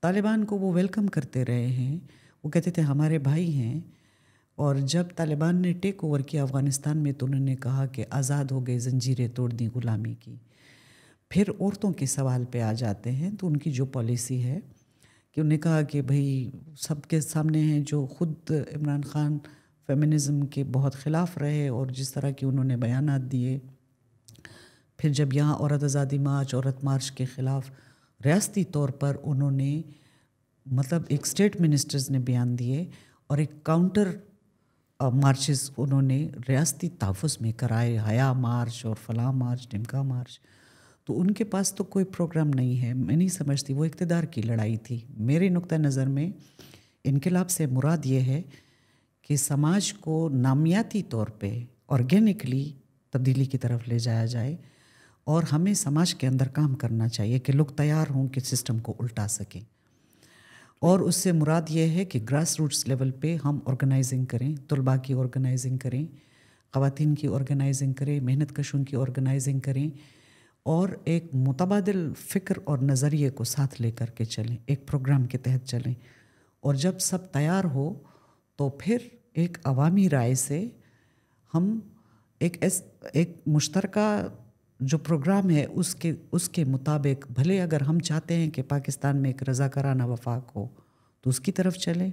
तालिबान को वो वेलकम करते रहे हैं, वो कहते थे हमारे भाई हैं। और जब तालिबान ने टेक ओवर किया अफ़गानिस्तान में, तो उन्होंने कहा कि आज़ाद हो गए, जंजीरें तोड़ दी ग़ुलामी की। फिर औरतों के सवाल पे आ जाते हैं, तो उनकी जो पॉलिसी है कि उन्होंने कहा कि भाई सबके सामने हैं, जो ख़ुद इमरान खान फेमिनिज़म के बहुत ख़िलाफ़ रहे और जिस तरह के उन्होंने बयान दिए। फिर जब यहाँ औरत आज़ादी मार्च, औरत मार्च के ख़िलाफ़ रियासती तौर पर उन्होंने, मतलब एक स्टेट मिनिस्टर्स ने बयान दिए और एक काउंटर मार्चेस उन्होंने रियासती तहफ़ुज़ में कराए, हया मार्च और फ़लाँ मार्च, डिमका मार्च। तो उनके पास तो कोई प्रोग्राम नहीं है। मैं नहीं समझती, वो इक़्तिदार की लड़ाई थी। मेरे नुक़्ता नज़र में इनकलाब से मुराद ये है कि समाज को नामियाती तौर पे ऑर्गेनिकली तब्दीली की तरफ ले जाया जाए, और हमें समाज के अंदर काम करना चाहिए कि लोग तैयार हों कि सिस्टम को उल्टा सकें। और उससे मुराद ये है कि ग्रास रूट्स लेवल पे हम ऑर्गेनाइजिंग करें, तुलबा की ऑर्गेनाइजिंग करें, ख़वातीन की ऑर्गेनाइजिंग करें, मेहनत कशों की ऑर्गेनाइजिंग करें, और एक मुतबादिल फ़िक्र और नज़रिए को साथ लेकर के चलें, एक प्रोग्राम के तहत चलें। और जब सब तैयार हो तो फिर एक अवामी राय से हम एक एस, एक मुश्तरका जो प्रोग्राम है उसके उसके मुताबिक, भले अगर हम चाहते हैं कि पाकिस्तान में एक रज़ाकाराना वफाक हो तो उसकी तरफ चलें।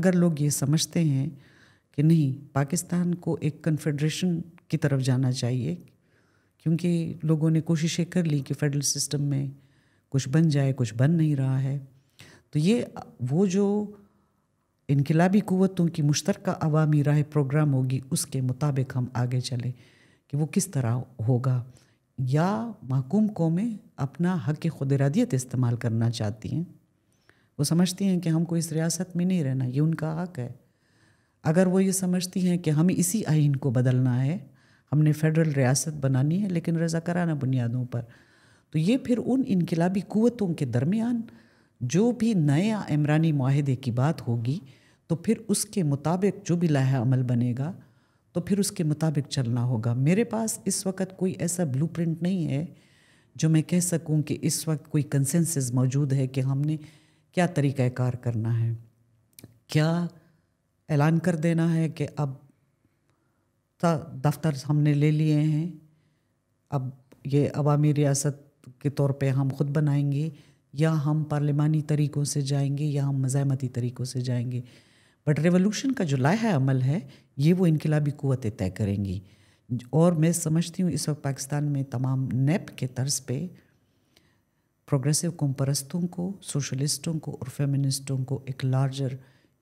अगर लोग ये समझते हैं कि नहीं, पाकिस्तान को एक कन्फेडरेशन की तरफ जाना चाहिए, क्योंकि लोगों ने कोशिशें कर ली कि फेडरल सिस्टम में कुछ बन जाए, कुछ बन नहीं रहा है। तो ये वो जो इनकलाबी कुव्वतों की मुश्तरका अवामी राय प्रोग्राम होगी उसके मुताबिक हम आगे चलें कि वो किस तरह होगा। या महकूम कौमें अपना हक़ खुद इरादियत इस्तेमाल करना चाहती हैं, वो समझती हैं कि हमको इस रियासत में नहीं रहना, ये उनका हक़ है। अगर वो ये समझती हैं कि हमें इसी आइन को बदलना है, हमने फेडरल रियासत बनानी है लेकिन रज़ाकाराना बुनियादों पर, तो ये फिर उन इनकलाबी कुव्वतों के दरमियान जो भी नया इमरानी मुआहदे की बात होगी तो फिर उसके मुताबिक जो भी लाहा अमल बनेगा तो फिर उसके मुताबिक चलना होगा। मेरे पास इस वक्त कोई ऐसा ब्लूप्रिंट नहीं है जो मैं कह सकूं कि इस वक्त कोई कंसेंसस मौजूद है कि हमने क्या तरीक़ाकार करना है। क्या ऐलान कर देना है कि अब दफ्तर हमने ले लिए हैं, अब ये अवामी रियासत के तौर पे हम ख़ुद बनाएंगे, या हम पार्लिमानी तरीक़ों से जाएंगे, या हम मज़ाहमती तरीक़ों से जाएंगे। बट रेवोल्यूशन का जो लाहा अमल है ये वो इनकलाबी कुव्वतें तय करेंगी। और मैं समझती हूँ इस वक्त पाकिस्तान में तमाम नेप के तर्ज पे प्रोग्रेसिव कौम परस्तों को, सोशलिस्टों को और फेमिनिस्टों को एक लार्जर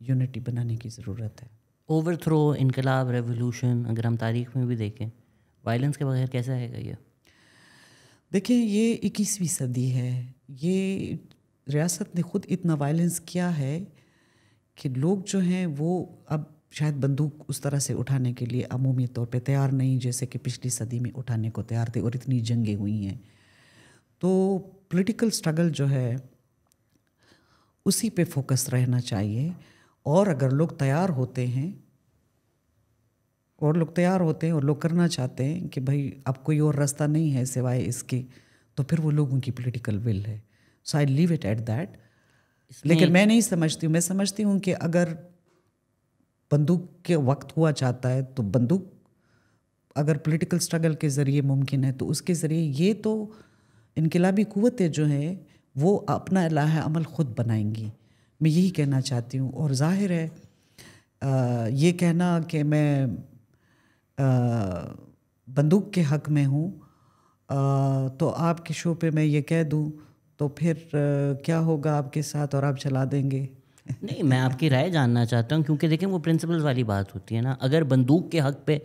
यूनिटी बनाने की ज़रूरत है। ओवरथ्रो, इनकलाब, रेवोल्यूशन, अगर हम तारीख़ में भी देखें वायलेंस के बगैर कैसा रहेगा ये? देखिए, ये इक्कीसवीं सदी है। ये रियासत ने ख़ुद इतना वायलेंस किया है कि लोग जो हैं वो अब शायद बंदूक उस तरह से उठाने के लिए अमूमी तौर पे तैयार नहीं जैसे कि पिछली सदी में उठाने को तैयार थे और इतनी जंगें हुई हैं। तो पॉलिटिकल स्ट्रगल जो है उसी पे फोकस रहना चाहिए। और अगर लोग तैयार होते हैं और लोग तैयार होते हैं और लोग करना चाहते हैं कि भाई अब कोई और रास्ता नहीं है सिवाय इसके, तो फिर वो लोगों की पॉलिटिकल विल है। So I leave it at that. लेकिन मैं नहीं समझती हूँ, मैं समझती हूँ कि अगर बंदूक के वक्त हुआ चाहता है तो बंदूक अगर पॉलिटिकल स्ट्रगल के ज़रिए मुमकिन है तो उसके ज़रिए। ये तो इनकलाबी कुव्वतें जो हैं वो अपना लाहा अमल ख़ुद बनाएंगी, मैं यही कहना चाहती हूँ। और जाहिर है आ, ये कहना कि मैं आ, बंदूक के हक़ में हूँ तो आपके शो पे मैं ये कह दूँ तो फिर आ, क्या होगा आपके साथ और आप चला देंगे। नहीं, मैं आपकी राय जानना चाहता हूँ क्योंकि देखें वो प्रिंसिपल्स वाली बात होती है ना। अगर बंदूक के हक़ पे,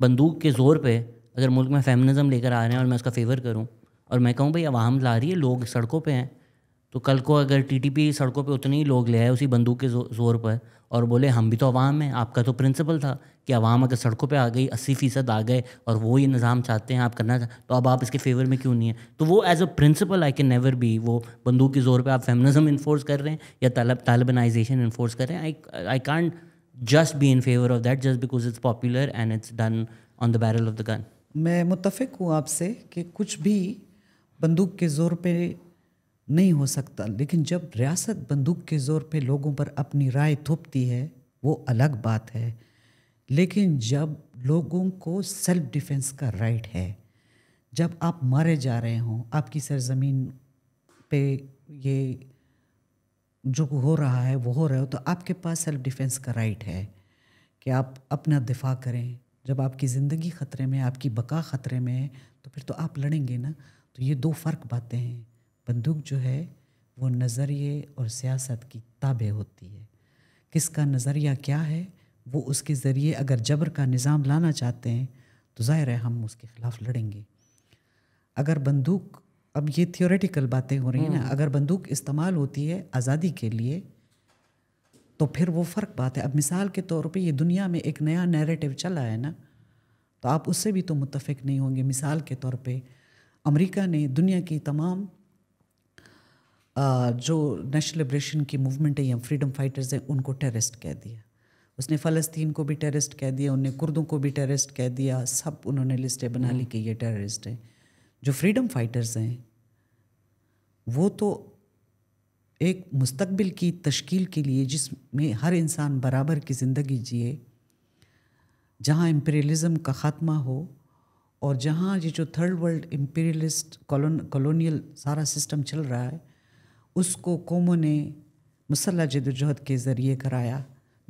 बंदूक के ज़ोर पे अगर मुल्क में फेमिनिज़म लेकर आ रहे हैं और मैं उसका फेवर करूँ और मैं कहूँ भाई आवाम ला रही है, लोग सड़कों पे हैं, तो कल को अगर टीटीपी सड़कों पे उतने ही लोग ले आए उसी बंदूक के जो, जोर पर और बोले हम भी तो आवाम हैं, आपका तो प्रिंसिपल था कि आवाम अगर सड़कों पे आ गई, अस्सी फ़ीसद आ गए और वो ये निज़ाम चाहते हैं आप करना, तो अब आप इसके फेवर में क्यों नहीं है? तो वो as a principle I can never be. वो बंदूक के ज़ोर पे आप फेमिनिज़म इन्फोर्स कर रहे हैं या तालब तालिबानाइजेशन इन्फोर्स कर रहे हैं, I I can't just be in favour of that just because it's popular and it's done on the barrel of the gun. मैं मुत्तफिक हूँ आपसे कि कुछ भी बंदूक के ज़ोर पर नहीं हो सकता, लेकिन जब रियासत बंदूक के ज़ोर पे लोगों पर अपनी राय थोपती है वो अलग बात है। लेकिन जब लोगों को सेल्फ डिफेंस का राइट है, जब आप मारे जा रहे हों, आपकी सरज़मीन पे ये जो हो रहा है वो हो रहा हो, तो आपके पास सेल्फ डिफेंस का राइट है कि आप अपना दिफा करें। जब आपकी ज़िंदगी ख़तरे में, आपकी बका ख़तरे में है, तो फिर तो आप लड़ेंगे ना। तो ये दो फ़र्क बातें हैं। बंदूक जो है वो नज़रिए और सियासत की ताबे होती है। किसका नज़रिया क्या है, वो उसके ज़रिए अगर जबर का निज़ाम लाना चाहते हैं तो ज़ाहिर है हम उसके ख़िलाफ़ लड़ेंगे। अगर बंदूक, अब ये थियोरेटिकल बातें हो रही हैं ना, अगर बंदूक इस्तेमाल होती है आज़ादी के लिए तो फिर वो फ़र्क बात है। अब मिसाल के तौर पे ये दुनिया में एक नया नैरेटिव चला है ना, तो आप उससे भी तो मुत्तफिक नहीं होंगे। मिसाल के तौर पर अमरीका ने दुनिया की तमाम जो नेशनल लिब्रेशन की मूवमेंट है या फ्रीडम फाइटर्स हैं उनको टेररिस्ट कह दिया, उसने फ़लस्तीन को भी टेररिस्ट कह दिया, उनने कुर्दों को भी टेररिस्ट कह दिया, सब उन्होंने लिस्टें बना ली कि ये टेररिस्ट हैं। जो फ्रीडम फाइटर्स हैं वो तो एक मुस्तकबिल की तश्कील के लिए जिसमें हर इंसान बराबर की ज़िंदगी जिए, जहाँ इम्पीरियलिज़म का ख़ात्मा हो और जहाँ ये जो थर्ड वर्ल्ड इम्पीरियलिस्ट कॉलोनियल सारा सिस्टम चल रहा है उसको कौमों ने मुसल्ला जदोजहद के ज़रिए कराया।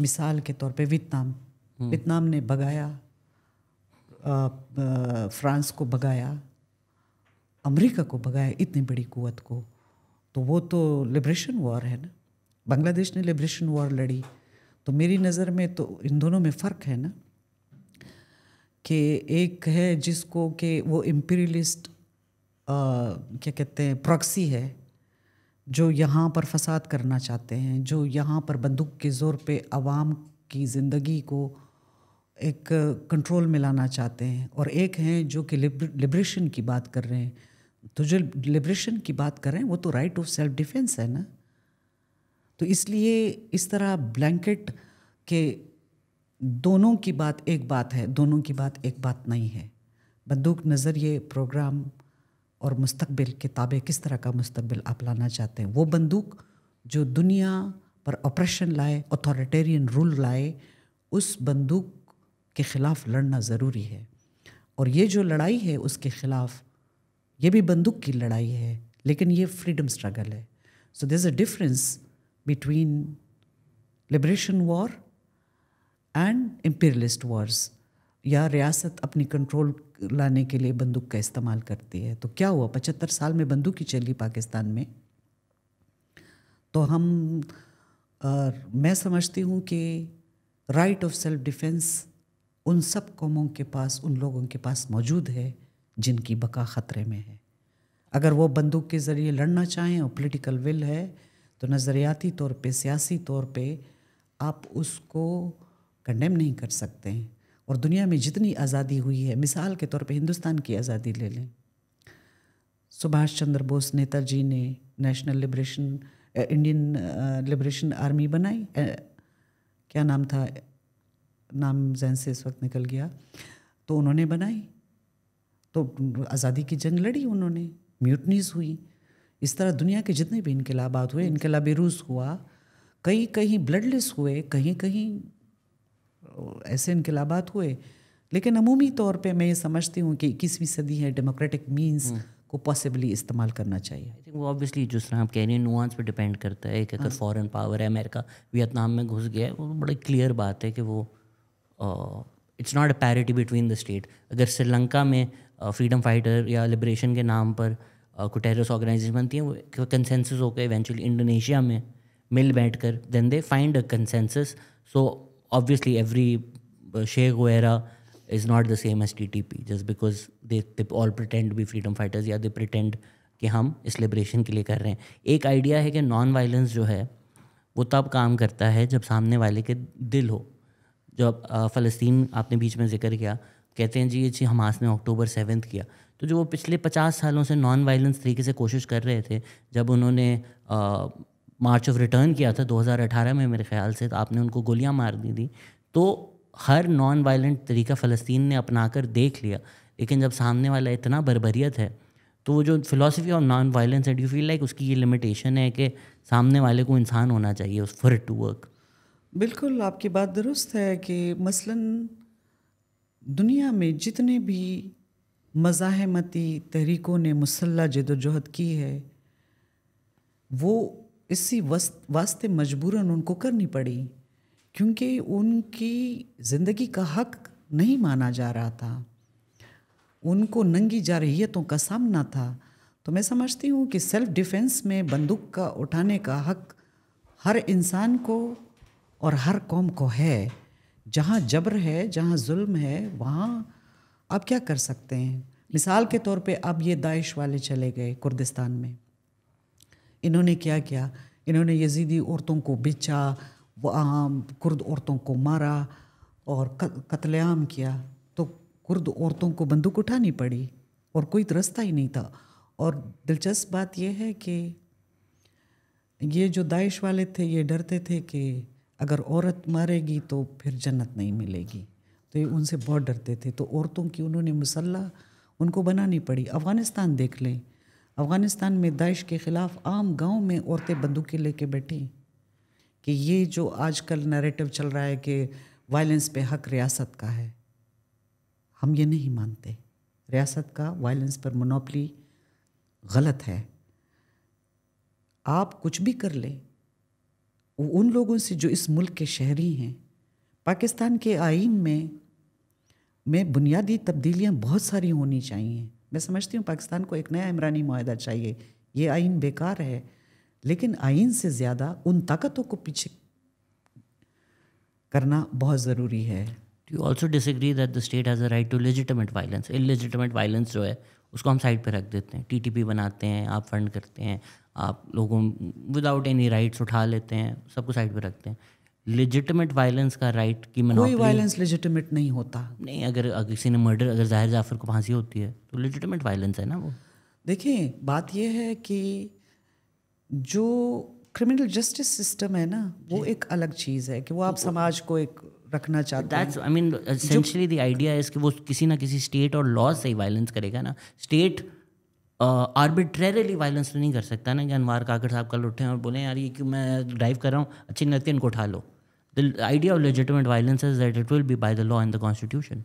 मिसाल के तौर पे वियतनाम वियतनाम ने भगाया फ्रांस को भगाया, अमेरिका को भगाया, इतनी बड़ी कुवत को, तो वो तो लिब्रेशन वॉर है ना। बांग्लादेश ने लिब्रेशन वॉर लड़ी। तो मेरी नज़र में तो इन दोनों में फ़र्क है ना, कि एक है जिसको कि वो इम्पीरियलिस्ट क्या कहते हैं प्रॉक्सी है, जो यहाँ पर फसाद करना चाहते हैं, जो यहाँ पर बंदूक के ज़ोर पे आवाम की ज़िंदगी को एक कंट्रोल में लाना चाहते हैं, और एक हैं जो कि लिब्रेशन की बात कर रहे हैं। तो जो लिब्रेशन की बात कर रहे हैं वो तो राइट ऑफ सेल्फ डिफेंस है ना। तो इसलिए इस तरह ब्लैंकेट के दोनों की बात एक बात है, दोनों की बात एक बात नहीं है। बंदूक नज़रिए, प्रोग्राम और मुस्तकबिल के ताबे किस तरह का मुस्तकबिल आप लाना चाहते हैं। वो बंदूक जो दुनिया पर ऑपरेशन लाए, अथॉरिटेरियन रूल लाए, उस बंदूक के ख़िलाफ़ लड़ना ज़रूरी है। और ये जो लड़ाई है उसके ख़िलाफ़, ये भी बंदूक की लड़ाई है, लेकिन ये फ्रीडम स्ट्रगल है। So there is a difference between liberation war and imperialist wars, या रियासत अपनी कंट्रोल लाने के लिए बंदूक का इस्तेमाल करती है। तो क्या हुआ, पचहत्तर साल में बंदूक ही चली पाकिस्तान में। तो हम आ, मैं समझती हूँ कि राइट ऑफ सेल्फ डिफेंस उन सब कौमों के पास, उन लोगों के पास मौजूद है जिनकी बका ख़तरे में है। अगर वो बंदूक के ज़रिए लड़ना चाहें और पॉलिटिकल विल है, तो नज़रियाती तौर पे, सियासी तौर पे आप उसको कंडेम नहीं कर सकते हैं। और दुनिया में जितनी आज़ादी हुई है, मिसाल के तौर पे हिंदुस्तान की आज़ादी ले लें, सुभाष चंद्र बोस नेताजी ने national liberation Indian liberation army बनाई, क्या नाम था, नाम जहन से इस वक्त निकल गया, तो उन्होंने बनाई, तो आज़ादी की जंग लड़ी उन्होंने, म्यूटनीज़ हुई। इस तरह दुनिया के जितने भी इनकलाबात हुए, इनकलाबी रूस हुआ, कहीं कहीं ब्लडलेस हुए, कहीं कहीं ऐसे इनकलाबात हुए, लेकिन अमूमी तौर पे मैं ये समझती हूँ कि इक्कीसवीं सदी है, डेमोक्रेटिक मीन्स को पॉसिबली इस्तेमाल करना चाहिए। आई थिंक वो ऑब्वियसली जिस तरह आप कह रहे हैं नुआंस पे डिपेंड करता है कि अगर फॉरेन पावर है, अमेरिका वियतनाम में घुस गया है, वो बड़ी क्लियर बात है कि वो it's not a parity between the state. अगर श्रीलंका में फ्रीडम फाइटर या लिब्रेशन के नाम पर कोई टेररिस्ट ऑर्गेनाइजेशन बनती है, वो कंसेंसस होकर इवेंचुअली इंडोनेशिया में मिल बैठ कर then they find a consensus. So obviously every uh, Che Guevara is not the same as T T P just because they, they all pretend to be freedom fighters या they pretend कि हम इस liberation के लिए कर रहे हैं। एक idea है कि non violence जो है वो तब काम करता है जब सामने वाले के दिल हो। जब फ़लस्तीन आपने बीच में जिक्र किया, कहते हैं जी ये जी हमास ने अक्टूबर सेवन्थ किया, तो जो वो पिछले पचास सालों से नॉन वायलेंस तरीके से कोशिश कर रहे थे, जब उन्होंने uh, मार्च ऑफ रिटर्न किया था दो हज़ार अठारह में मेरे ख्याल से, तो आपने उनको गोलियां मार दी थी, तो हर नॉन वायलेंट तरीका फ़लस्तीन ने अपना कर देख लिया। लेकिन जब सामने वाला इतना बर्बरियत है, तो वो जो फिलॉसफी ऑफ नॉन वायलेंस है, डू यू फील लाइक उसकी ये लिमिटेशन है कि सामने वाले को इंसान होना चाहिए उस फॉर टू वर्क? बिल्कुल आपकी बात दुरुस्त है कि मसलन दुनिया में जितने भी मज़ाहमती तहरीकों ने मुसल्ला जदोजहद की है, वो इसी वास्ते मजबूरन उनको करनी पड़ी, क्योंकि उनकी ज़िंदगी का हक नहीं माना जा रहा था, उनको नंगी जारहियतों का सामना था। तो मैं समझती हूँ कि सेल्फ डिफेंस में बंदूक का उठाने का हक हर इंसान को और हर कौम को है। जहाँ जबर है, जहाँ जुल्म है, वहाँ आप क्या कर सकते हैं। मिसाल के तौर पे अब ये दाइश वाले चले गए कुर्दिस्तान में, इन्होंने क्या किया, इन्होंने यजीदी औरतों को बेचा, वहाँ कुर्द औरतों को मारा और कत्लेआम किया। तो कुर्द औरतों को बंदूक उठानी पड़ी और कोई रास्ता ही नहीं था। और दिलचस्प बात यह है कि ये जो दाइश वाले थे, ये डरते थे कि अगर औरत मारेगी तो फिर जन्नत नहीं मिलेगी, तो ये उनसे बहुत डरते थे। तो औरतों की उन्होंने मुसल्ला उनको बनानी पड़ी। अफ़गानिस्तान देख लें, अफ़गानिस्तान में दाइश के ख़िलाफ़ आम गांव में औरतें बंदूकें लेके बैठी। कि ये जो आजकल नैरेटिव चल रहा है कि वायलेंस पे हक रियासत का है, हम ये नहीं मानते। रियासत का वायलेंस पर मोनोपली गलत है। आप कुछ भी कर लें, उन लोगों से जो इस मुल्क के शहरी हैं। पाकिस्तान के आईन में में बुनियादी तब्दीलियाँ बहुत सारी होनी चाहिए। मैं समझती हूँ पाकिस्तान को एक नया इमरानी माहिदा चाहिए, ये आइन बेकार है, लेकिन आइन से ज़्यादा उन ताकतों को पीछे करना बहुत ज़रूरी है। Do you also disagree that the state has a right to legitimate violence? Illegitimate violence जो है उसको हम साइड पे रख देते हैं, टी टी पी बनाते हैं, आप फंड करते हैं, आप लोगों विदाउट एनी राइट्स उठा लेते हैं, सबको साइड पे रखते हैं। लेजिटिमेट वायलेंस का राइट की कोई वायलेंस लेजिटिमेट नहीं होता। नहीं, अगर किसी ने मर्डर, अगर ज़ाहिर जाफर को फांसी होती है तो लेजिटिमेट वायलेंस है ना वो। देखिए, बात यह है कि जो क्रिमिनल जस्टिस सिस्टम है ना, वो एक अलग चीज़ है कि वो आप समाज को एक रखना चाहते हैं। I mean essentially the idea is कि वो किसी ना किसी स्टेट और लॉ से ही वायलेंस करेगा ना। स्टेट आर्बिट्रेरली वायलेंस तो नहीं कर सकता ना कि अनवार काकड़ साहब कल उठे और बोले यार ये कि मैं ड्राइव कर रहा हूँ, अच्छी नतीजे इनको उठा लो। The idea of legitimate violence is that it will be by the law and the constitution.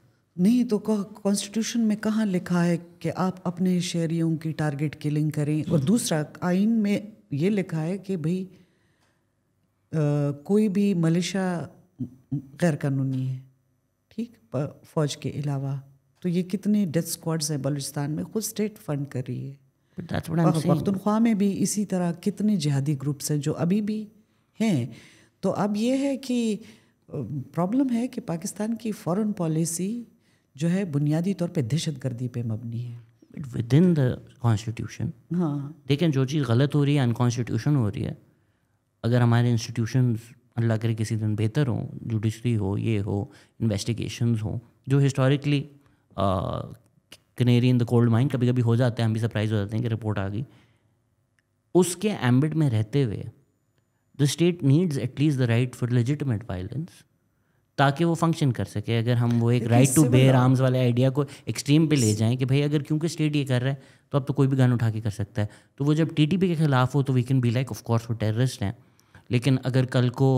नहीं तो कॉन्स्टिट्यूशन में कहाँ लिखा है कि आप अपने शहरियों की टारगेट किलिंग करें? और दूसरा, आइन में ये लिखा है कि भाई कोई भी मलेशिया गैर कानूनी है, ठीक, फौज के अलावा। तो ये कितने डेथ स्क्वाड्स हैं बलूचिस्तान में, खुद स्टेट फंड कर रही है। पख्तूनख्वा में भी इसी तरह कितने जिहादी ग्रुप्स हैं जो अभी भी हैं। तो अब ये है कि प्रॉब्लम है कि पाकिस्तान की फॉरेन पॉलिसी जो है बुनियादी तौर पे दहशतगर्दी पे मबनी है। But within the constitution, हाँ देखें, जो चीज़ गलत हो रही है, अनकॉन्स्टिट्यूशन हो रही है। अगर हमारे इंस्टीट्यूशन अल्लाह करे किसी दिन बेहतर हो, जुडिशरी हो, ये हो, इन्वेस्टिगेशंस हो, जो historically canary in the coal mine कभी कभी हो जाते हैं, हम भी सरप्राइज हो जाते हैं कि रिपोर्ट आ गई, उसके एम्बिट में रहते हुए the state needs at least the right for legitimate violence ताकि वो फंक्शन कर सके। अगर हम वो एक राइट टू बेयर आर्म्स वाले आइडिया को एक्सट्रीम पे ले जाएं कि भाई अगर क्योंकि स्टेट ये कर रहा है तो अब तो कोई भी गन उठा के कर सकता है, तो वो जब टीटीपी के खिलाफ हो तो we can be like of course वो टेररिस्ट हैं, लेकिन अगर कल को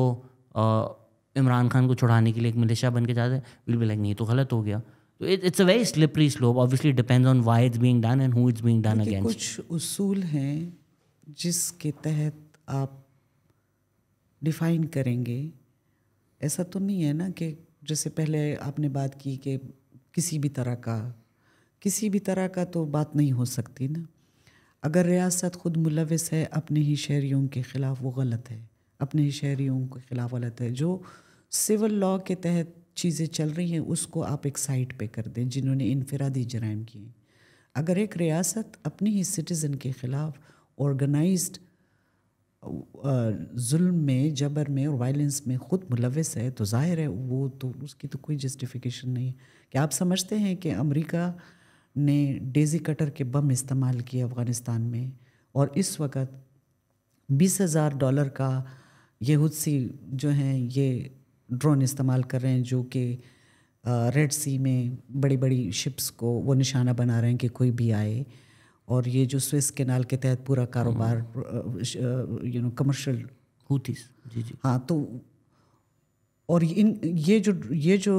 इमरान खान को छुड़ाने के लिए एक मिलिशिया बन के जाते विल बी लाइक नहीं तो गलत हो गया। तो it's a very slippery slope, obviously depends on why it's being done and who it's being done against. कुछ उसूल हैं जिसके तहत आप डिफाइन करेंगे। ऐसा तो नहीं है ना कि जैसे पहले आपने बात की कि किसी भी तरह का किसी भी तरह का तो बात नहीं हो सकती ना। अगर रियासत ख़ुद मुलविस है अपने ही शहरियों के ख़िलाफ़, वो गलत है, अपने ही शहरियों के ख़िलाफ़ गलत है। जो सिविल लॉ के तहत चीज़ें चल रही हैं उसको आप एक साइड पे कर दें जिन्होंने इनफरादी जराइम किए। अगर एक रियासत अपने ही सिटीज़न के ख़िलाफ़ ऑर्गेनाइज्ड जुल्म में, जबर में और वायलेंस में ख़ुद मुलविस है तो ज़ाहिर है वो तो उसकी तो कोई जस्टिफिकेशन नहीं है। क्या आप समझते हैं कि अमेरिका ने डेजी कटर के बम इस्तेमाल किए अफ़गानिस्तान में और इस वक्त बीस हज़ार डॉलर का यहूदी जो हैं ये ड्रोन इस्तेमाल कर रहे हैं जो कि रेड सी में बड़ी बड़ी शिप्स को वो निशाना बना रहे हैं कि कोई भी आए। और ये जो स्विस कैनाल के तहत पूरा कारोबार यू नो कमर्शियल हूतीस, जी जी हाँ, तो और इन ये जो ये जो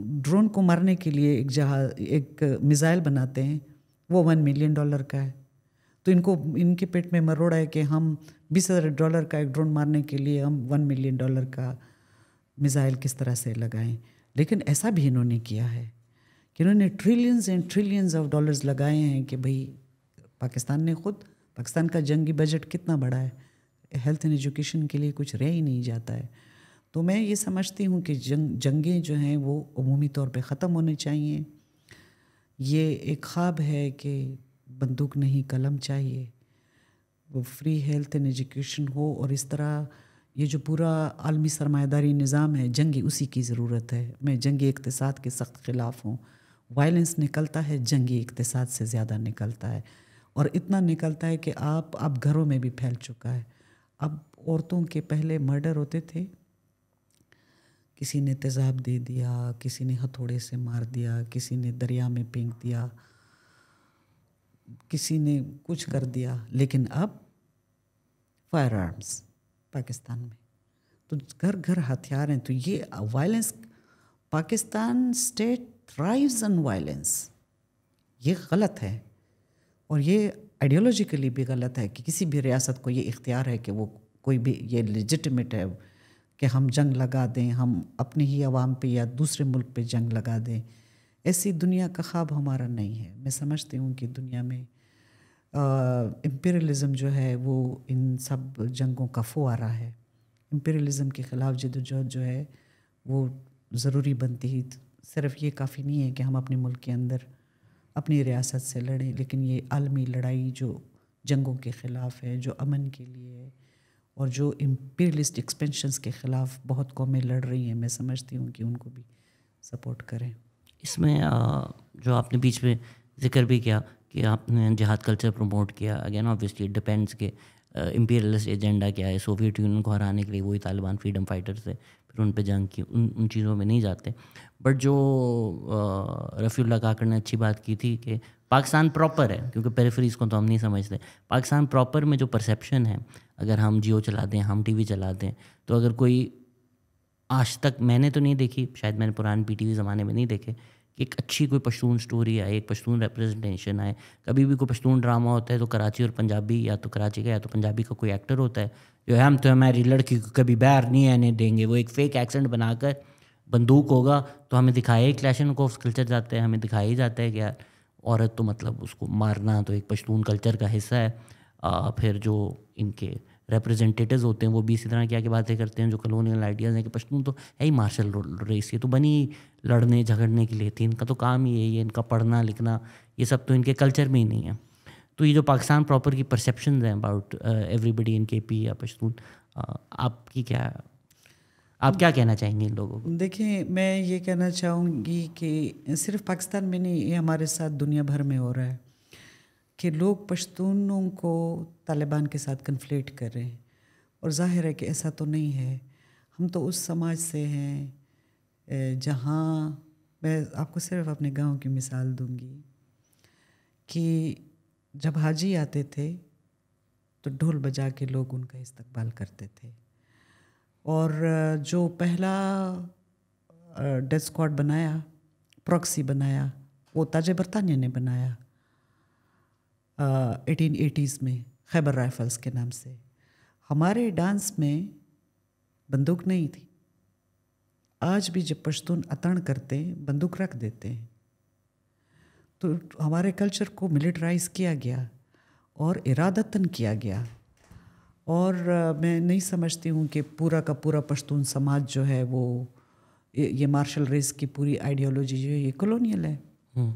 ड्रोन को मारने के लिए एक जहाज एक मिसाइल बनाते हैं वो वन मिलियन डॉलर का है। तो इनको इनके पेट में मरोड़ा है कि हम बीस हज़ार डॉलर का एक ड्रोन मारने के लिए हम वन मिलियन डॉलर का मिसाइल किस तरह से लगाएं। लेकिन ऐसा भी इन्होंने किया है कि इन्होंने trillions and trillions of dollars लगाए हैं कि भाई पाकिस्तान ने खुद, पाकिस्तान का जंगी बजट कितना बड़ा है, हेल्थ एंड एजुकेशन के लिए कुछ रह ही नहीं जाता है। तो मैं ये समझती हूँ कि जंग जंगें जो हैं वो अमूमी तौर पे ख़त्म होने चाहिए। ये एक ख्वाब है कि बंदूक नहीं कलम चाहिए, वो फ्री हेल्थ एंड एजुकेशन हो। और इस तरह ये जो पूरा आलमी सरमायदारी निज़ाम है जंगी, उसी की ज़रूरत है। मैं जंगी इक़्तिसाद के सख्त ख़िलाफ़ हूँ। वायलेंस निकलता है जंगी इक़्तिसाद से ज़्यादा निकलता है, और इतना निकलता है कि आप आप घरों में भी फैल चुका है। अब औरतों के पहले मर्डर होते थे, किसी ने तेज़ाब दे दिया, किसी ने हथौड़े से मार दिया, किसी ने दरिया में फेंक दिया, किसी ने कुछ कर दिया, लेकिन अब फायर आर्म्स पाकिस्तान में तो घर घर हथियार हैं। तो ये violence, Pakistan state thrives on violence, ये गलत है और ये आइडियोलॉजिकली भी गलत है कि किसी भी रियासत को ये इख्तियार है कि वो कोई भी, ये लेजिटिमेट है कि हम जंग लगा दें, हम अपने ही आवाम पे या दूसरे मुल्क पे जंग लगा दें। ऐसी दुनिया का ख्वाब हमारा नहीं है। मैं समझती हूँ कि दुनिया में इम्पीरियलिज़म जो है वो इन सब जंगों का फुआरा है। इम्पीरियलिज़म के ख़िलाफ़ जदोजहद जो है वो ज़रूरी बनती ही, सिर्फ ये काफ़ी नहीं है कि हम अपने मुल्क के अंदर अपनी रियासत से लड़ें, लेकिन ये आलमी लड़ाई जो जंगों के ख़िलाफ़ है, जो अमन के लिए है और जो इम्पीरियलिस्ट एक्सपेंशंस के ख़िलाफ़ बहुत कौमें लड़ रही हैं, मैं समझती हूँ कि उनको भी सपोर्ट करें। इसमें जो आपने बीच में जिक्र भी किया कि आपने जिहाद कल्चर प्रमोट किया, अगेन ऑब्वियसली डिपेंड्स के इम्पीरियलिस्ट एजेंडा क्या है। सोवियत यूनियन को हराने के लिए वही तालिबान फ्रीडम फाइटर्स थे, फिर उन पे जंग की, उन उन चीज़ों में नहीं जाते। बट जो रफ़ीउल्लाह काकड़ ने अच्छी बात की थी कि पाकिस्तान प्रॉपर है, क्योंकि पेरिफरीज को तो हम नहीं समझते। पाकिस्तान प्रॉपर में जो परसेप्शन है, अगर हम जियो चला दें, हम टी वी चला दें, तो अगर कोई आज तक मैंने तो नहीं देखी, शायद मैंने पुराने पी टी वी ज़माने में नहीं देखे, एक अच्छी कोई पश्तून स्टोरी आए, एक पश्तून रिप्रेजेंटेशन आए। कभी भी कोई पश्तून ड्रामा होता है तो कराची और पंजाबी, या तो कराची का या तो पंजाबी का कोई एक्टर होता है जो हम तो हमारी लड़की को कभी बाहर नहीं आने देंगे, वो एक फेक एक्सेंट बनाकर बंदूक होगा तो हमें दिखाया ही क्लैशन को कल्चर जाता है, हमें दिखाया ही जाता है कि यार औरत तो मतलब उसको मारना तो एक पश्तून कल्चर का हिस्सा है। आ, फिर जो इनके रिप्रेजेंटेटिव्स होते हैं वो भी इसी तरह क्या की बातें करते हैं, जो कॉलोनियल आइडियाज़ हैं कि पश्तून तो है ही मार्शल रेस, ये तो बनी लड़ने झगड़ने के लिए थी, इनका तो काम ही यही है, इनका पढ़ना लिखना ये सब तो इनके कल्चर में ही नहीं है। तो ये जो पाकिस्तान प्रॉपर की परसेप्शन है about everybody in K P या पश्तून, uh, आपकी क्या, आप क्या कहना चाहेंगे इन लोगों को? देखिए, मैं ये कहना चाहूँगी कि सिर्फ पाकिस्तान में नहीं, ये हमारे साथ दुनिया भर में हो रहा है कि लोग पश्तूनों को तालिबान के साथ कन्फ्लेट कर रहे हैं, और जाहिर है कि ऐसा तो नहीं है। हम तो उस समाज से हैं जहाँ, मैं आपको सिर्फ अपने गांव की मिसाल दूंगी कि जब हाजी आते थे तो ढोल बजा के लोग उनका इस्तकबाल करते थे, और जो पहला डेथ स्क्वाड बनाया, प्रॉक्सी बनाया, वो ताजे बरतानिया ने बनाया एटीन एटीज़ में खैबर राइफ़ल्स के नाम से। हमारे डांस में बंदूक नहीं थी। आज भी जब पश्तून अतन करते हैं बंदूक रख देते हैं, तो हमारे कल्चर को मिलिटराइज़ किया गया और इरादतन किया गया। और मैं नहीं समझती हूँ कि पूरा का पूरा पश्तून समाज जो है वो ये मार्शल रेस की पूरी आइडियोलॉजी जो है ये कॉलोनियल है।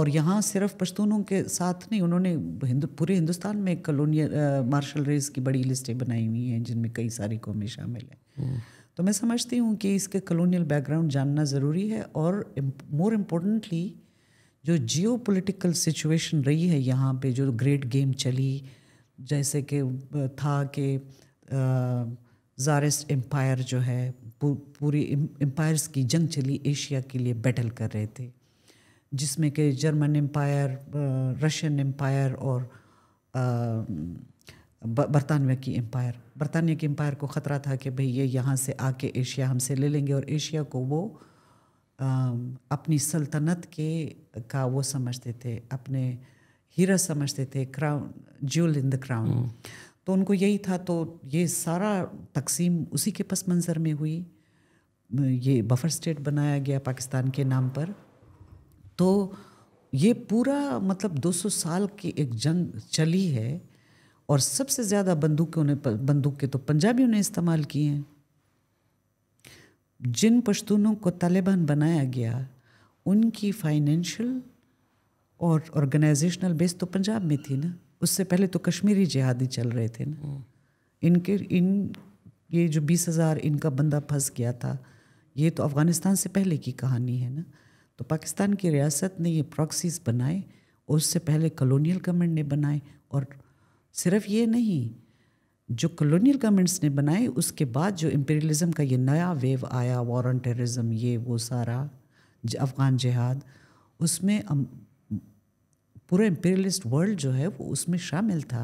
और यहाँ सिर्फ पश्तूनों के साथ नहीं, उन्होंने हिंदु, पूरे हिंदुस्तान में कॉलोनियल मार्शल रेस की बड़ी लिस्टें बनाई हुई हैं जिनमें कई सारी कौमें शामिल हैं। तो मैं समझती हूँ कि इसके कॉलोनियल बैकग्राउंड जानना ज़रूरी है, और मोर इम्पोर्टेंटली जो जियो पोलिटिकल सिचुएशन रही है यहाँ पे, जो ग्रेट गेम चली, जैसे कि था कि ज़ारिस्ट एम्पायर जो है पू, पूरी एम्पायर्स की जंग चली, एशिया के लिए बैटल कर रहे थे, जिसमें कि जर्मन एम्पायर, रशियन एम्पायर और बरतानवी की एम्पायर, बरतानिया की एम्पायर को ख़तरा था कि भई ये यहाँ से आके एशिया हमसे ले लेंगे, और एशिया को वो आ, अपनी सल्तनत के का वो समझते थे, अपने हीरा समझते थे, crown, jewel in the crown. तो उनको यही था, तो ये सारा तकसीम उसी के पस मंज़र में हुई। ये बफर स्टेट बनाया गया पाकिस्तान के नाम पर। तो ये पूरा मतलब दो सौ साल की एक जंग चली है, और सबसे ज़्यादा बंदूकों ने बंदूक के तो पंजाबियों ने इस्तेमाल किए हैं। जिन पश्तूनों को तालिबान बनाया गया उनकी फाइनेंशियल और ऑर्गेनाइजेशनल बेस तो पंजाब में थी ना, उससे पहले तो कश्मीरी जिहादी चल रहे थे ना। इनके इन ये जो बीस हज़ार इनका बंदा फंस गया था, ये तो अफ़गानिस्तान से पहले की कहानी है ना। तो पाकिस्तान की रियासत ने ये प्रॉक्सीज बनाए, उससे पहले कॉलोनियल गवर्नमेंट ने बनाए, और सिर्फ ये नहीं, जो कॉलोनियल गवर्नमेंट्स ने बनाए उसके बाद जो इम्पीरियलिज़म का ये नया वेव आया, वॉर ऑन टेररिज्म, ये वो सारा अफ़गान जिहाद, उसमें पूरा इम्पीरियलिस्ट वर्ल्ड जो है वो उसमें शामिल था।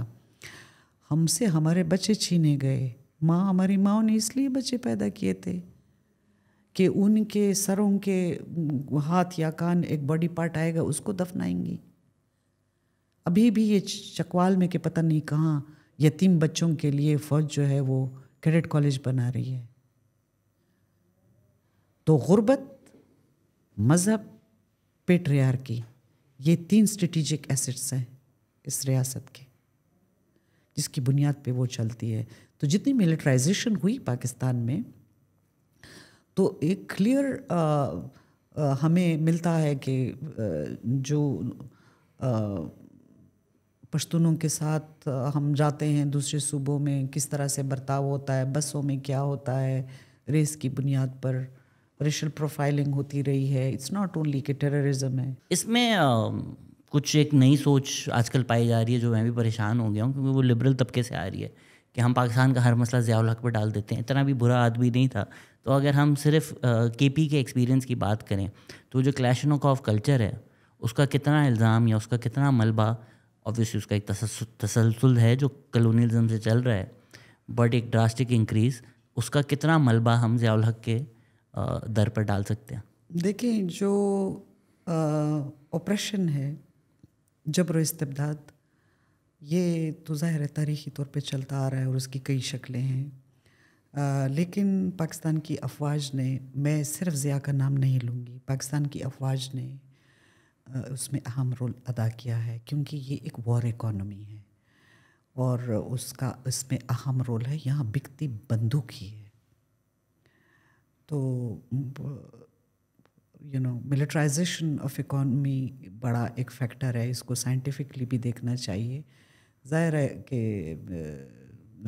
हमसे हमारे बच्चे छीने गए, माँ हमारी माँओं ने इसलिए बच्चे पैदा किए थे कि उनके सरों के हाथ या कान एक बॉडी पार्ट आएगा उसको दफनाएंगी। अभी भी ये चकवाल में कि पता नहीं कहाँ यतीम बच्चों के लिए फ़ौज जो है वो कैडेट कॉलेज बना रही है। तो गुर्बत, मज़हब, पेट्रियार्की, ये तीन स्ट्रेटिजिक एसेट्स हैं इस रियासत के, जिसकी बुनियाद पे वो चलती है। तो जितनी मिलिट्राइजेशन हुई पाकिस्तान में, तो एक क्लियर आ, आ, हमें मिलता है कि आ, जो आ, पश्तूनों के साथ हम जाते हैं दूसरे सूबों में, किस तरह से बर्ताव होता है, बसों में क्या होता है, रेस की बुनियाद पर रेशल प्रोफाइलिंग होती रही है। इट्स नॉट ओनली कि टेररिज्म है इसमें, uh, कुछ एक नई सोच आजकल पाई जा रही है, जो मैं भी परेशान हो गया हूँ, क्योंकि वो लिबरल तबके से आ रही है कि हम पाकिस्तान का हर मसला ज़िया-उल हक पर डाल देते हैं। इतना भी बुरा आदमी नहीं था। तो अगर हम सिर्फ के पी के एक्सपीरियंस की बात करें, तो जो क्लैशन ऑफ कल्चर है, उसका कितना इल्ज़ाम या उसका कितना मलबा, ऑब्वियसली उसका एक तसलसल है जो कलोनियलिज्म से चल रहा है, बट एक ड्रास्टिक इंक्रीज़, उसका कितना मलबा हम ज़िया-उल हक के दर पर डाल सकते हैं? देखिए, जो ऑपरेशन है, जबर इस्तिबदाद, ये तो ज़ाहिर है तारीख़ी तौर पे चलता आ रहा है और उसकी कई शक्लें हैं। आ, लेकिन पाकिस्तान की अफवाज ने, मैं सिर्फ ज़िया का नाम नहीं लूँगी, पाकिस्तान की अफवाज ने आ, उसमें अहम रोल अदा किया है, क्योंकि ये एक वॉर इकॉनमी है और उसका इसमें अहम रोल है। यहाँ बिकती बंदूक ही है। तो you know militarization of economy बड़ा एक फैक्टर है, इसको साइंटिफिकली भी देखना चाहिए। ज़ाहिर है कि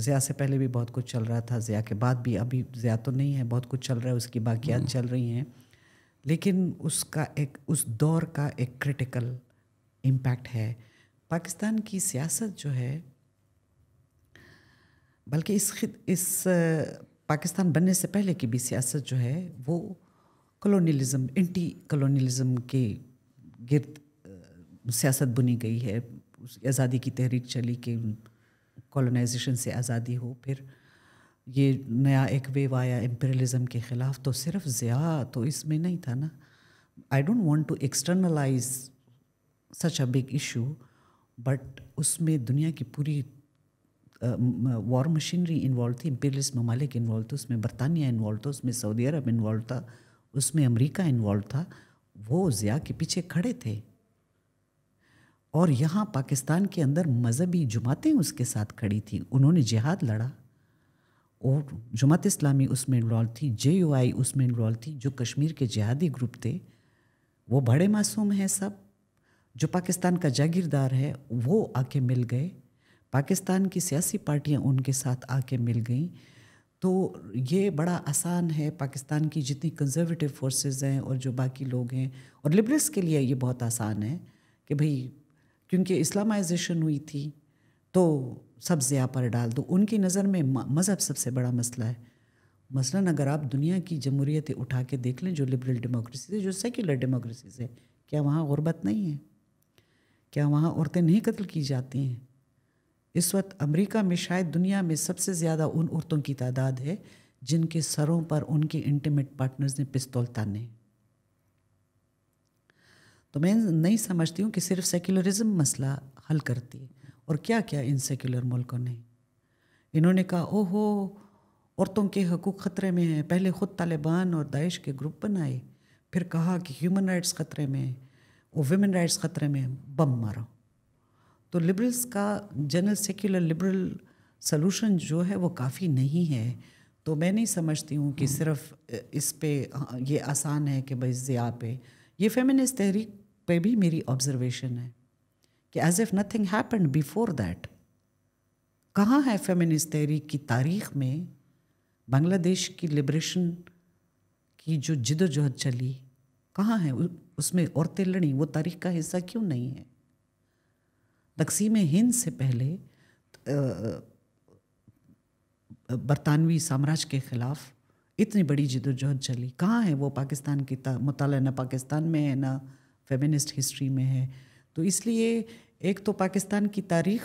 ज़िया से पहले भी बहुत कुछ चल रहा था, ज़िया के बाद भी, अभी ज़िया तो नहीं है, बहुत कुछ चल रहा है, उसकी बाकियात चल रही हैं, लेकिन उसका एक, उस दौर का एक क्रिटिकल इम्पैक्ट है। पाकिस्तान की सियासत जो है, बल्कि इस इस पाकिस्तान बनने से पहले की भी सियासत जो है, वो कॉलोनियलिज्म, एंटी कॉलोनियलिज्म के गिर्द सियासत बुनी गई है। आज़ादी की तहरीक चली कि कॉलोनाइजेशन से आज़ादी हो, फिर ये नया एक वेव आया इम्पीरियलिज्म के ख़िलाफ़। तो सिर्फ ज़िया तो इसमें नहीं था ना। I don't want to externalise such a big issue, but उसमें दुनिया की पूरी वॉर मशीनरी इन्वॉल्व थी, इम्पीरियलिस्ट ममालिक इन्वॉल्व थे उसमें, बरतानिया इन्वॉल्व था उसमें, सऊदी अरब इन्वॉल्व था उसमें, अमेरिका इन्वॉल्व था। वो ज़िया के पीछे खड़े थे, और यहाँ पाकिस्तान के अंदर मजहबी जमातें उसके साथ खड़ी थी, उन्होंने जिहाद लड़ा, और जमात इस्लामी उसमें इन्वॉल्व थी, जे यू आई उसमें इन्वॉल्व थी, जो कश्मीर के जिहादी ग्रुप थे वो बड़े मासूम हैं सब। जो पाकिस्तान का जागीरदार है वो आके मिल गए, पाकिस्तान की सियासी पार्टियां उनके साथ आके मिल गईं। तो ये बड़ा आसान है, पाकिस्तान की जितनी कंजर्वेटिव फोर्सेस हैं और जो बाकी लोग हैं, और लिबरल्स के लिए ये बहुत आसान है कि भाई, क्योंकि इस्लामाइजेशन हुई थी तो सब ज़िया पर डाल दो। उनकी नज़र में मज़हब सबसे बड़ा मसला है। मसलन अगर आप दुनिया की जमहूरियतें उठा के देख लें, जो लिबरल डेमोक्रेसीज़ है, जो सेक्युलर डेमोक्रेसीज़ है, क्या वहाँ गुरबत नहीं है? क्या वहाँ औरतें नहीं कत्ल की जाती हैं? इस वक्त अमेरिका में शायद दुनिया में सबसे ज़्यादा उन औरतों की तादाद है जिनके सरों पर उनके इंटीमेट पार्टनर्स ने पिस्तौल ताने। तो मैं नहीं समझती हूँ कि सिर्फ सेक्युलरिज्म मसला हल करती है। और क्या क्या इन सेक्युलर मुल्कों ने, इन्होंने कहा ओहो औरतों के हकूक़ ख़तरे में हैं, पहले ख़ुद तालिबान और दाइश के ग्रुप बनाए, फिर कहा कि ह्यूमन राइट्स ख़तरे में है और वुमेन राइट्स ख़तरे में हैं, बम मारो। तो लिबरल्स का जनरल सेक्युलर लिबरल सॉल्यूशन जो है वो काफ़ी नहीं है। तो मैं नहीं समझती हूँ कि सिर्फ इस पे ये आसान है कि भाई ज़िया पे। ये फेमिनिस्ट तहरीक पे भी मेरी ऑब्जर्वेशन है कि as if nothing happened before that. कहाँ है फेमिनिस्ट तहरीक की तारीख में बांग्लादेश की लिब्रेशन की जो जिदोजहद चली, कहाँ है? उसमें औरतें लड़ी, वो तारीख का हिस्सा क्यों नहीं है? तकसीम हिंद से पहले बरतानवी साम्राज्य के ख़िलाफ़ इतनी बड़ी जिदोजहद चली, कहाँ है वो? पाकिस्तान की मुताला ना पाकिस्तान में है, ना फेमिनिस्ट हिस्ट्री में है। तो इसलिए एक तो पाकिस्तान की तारीख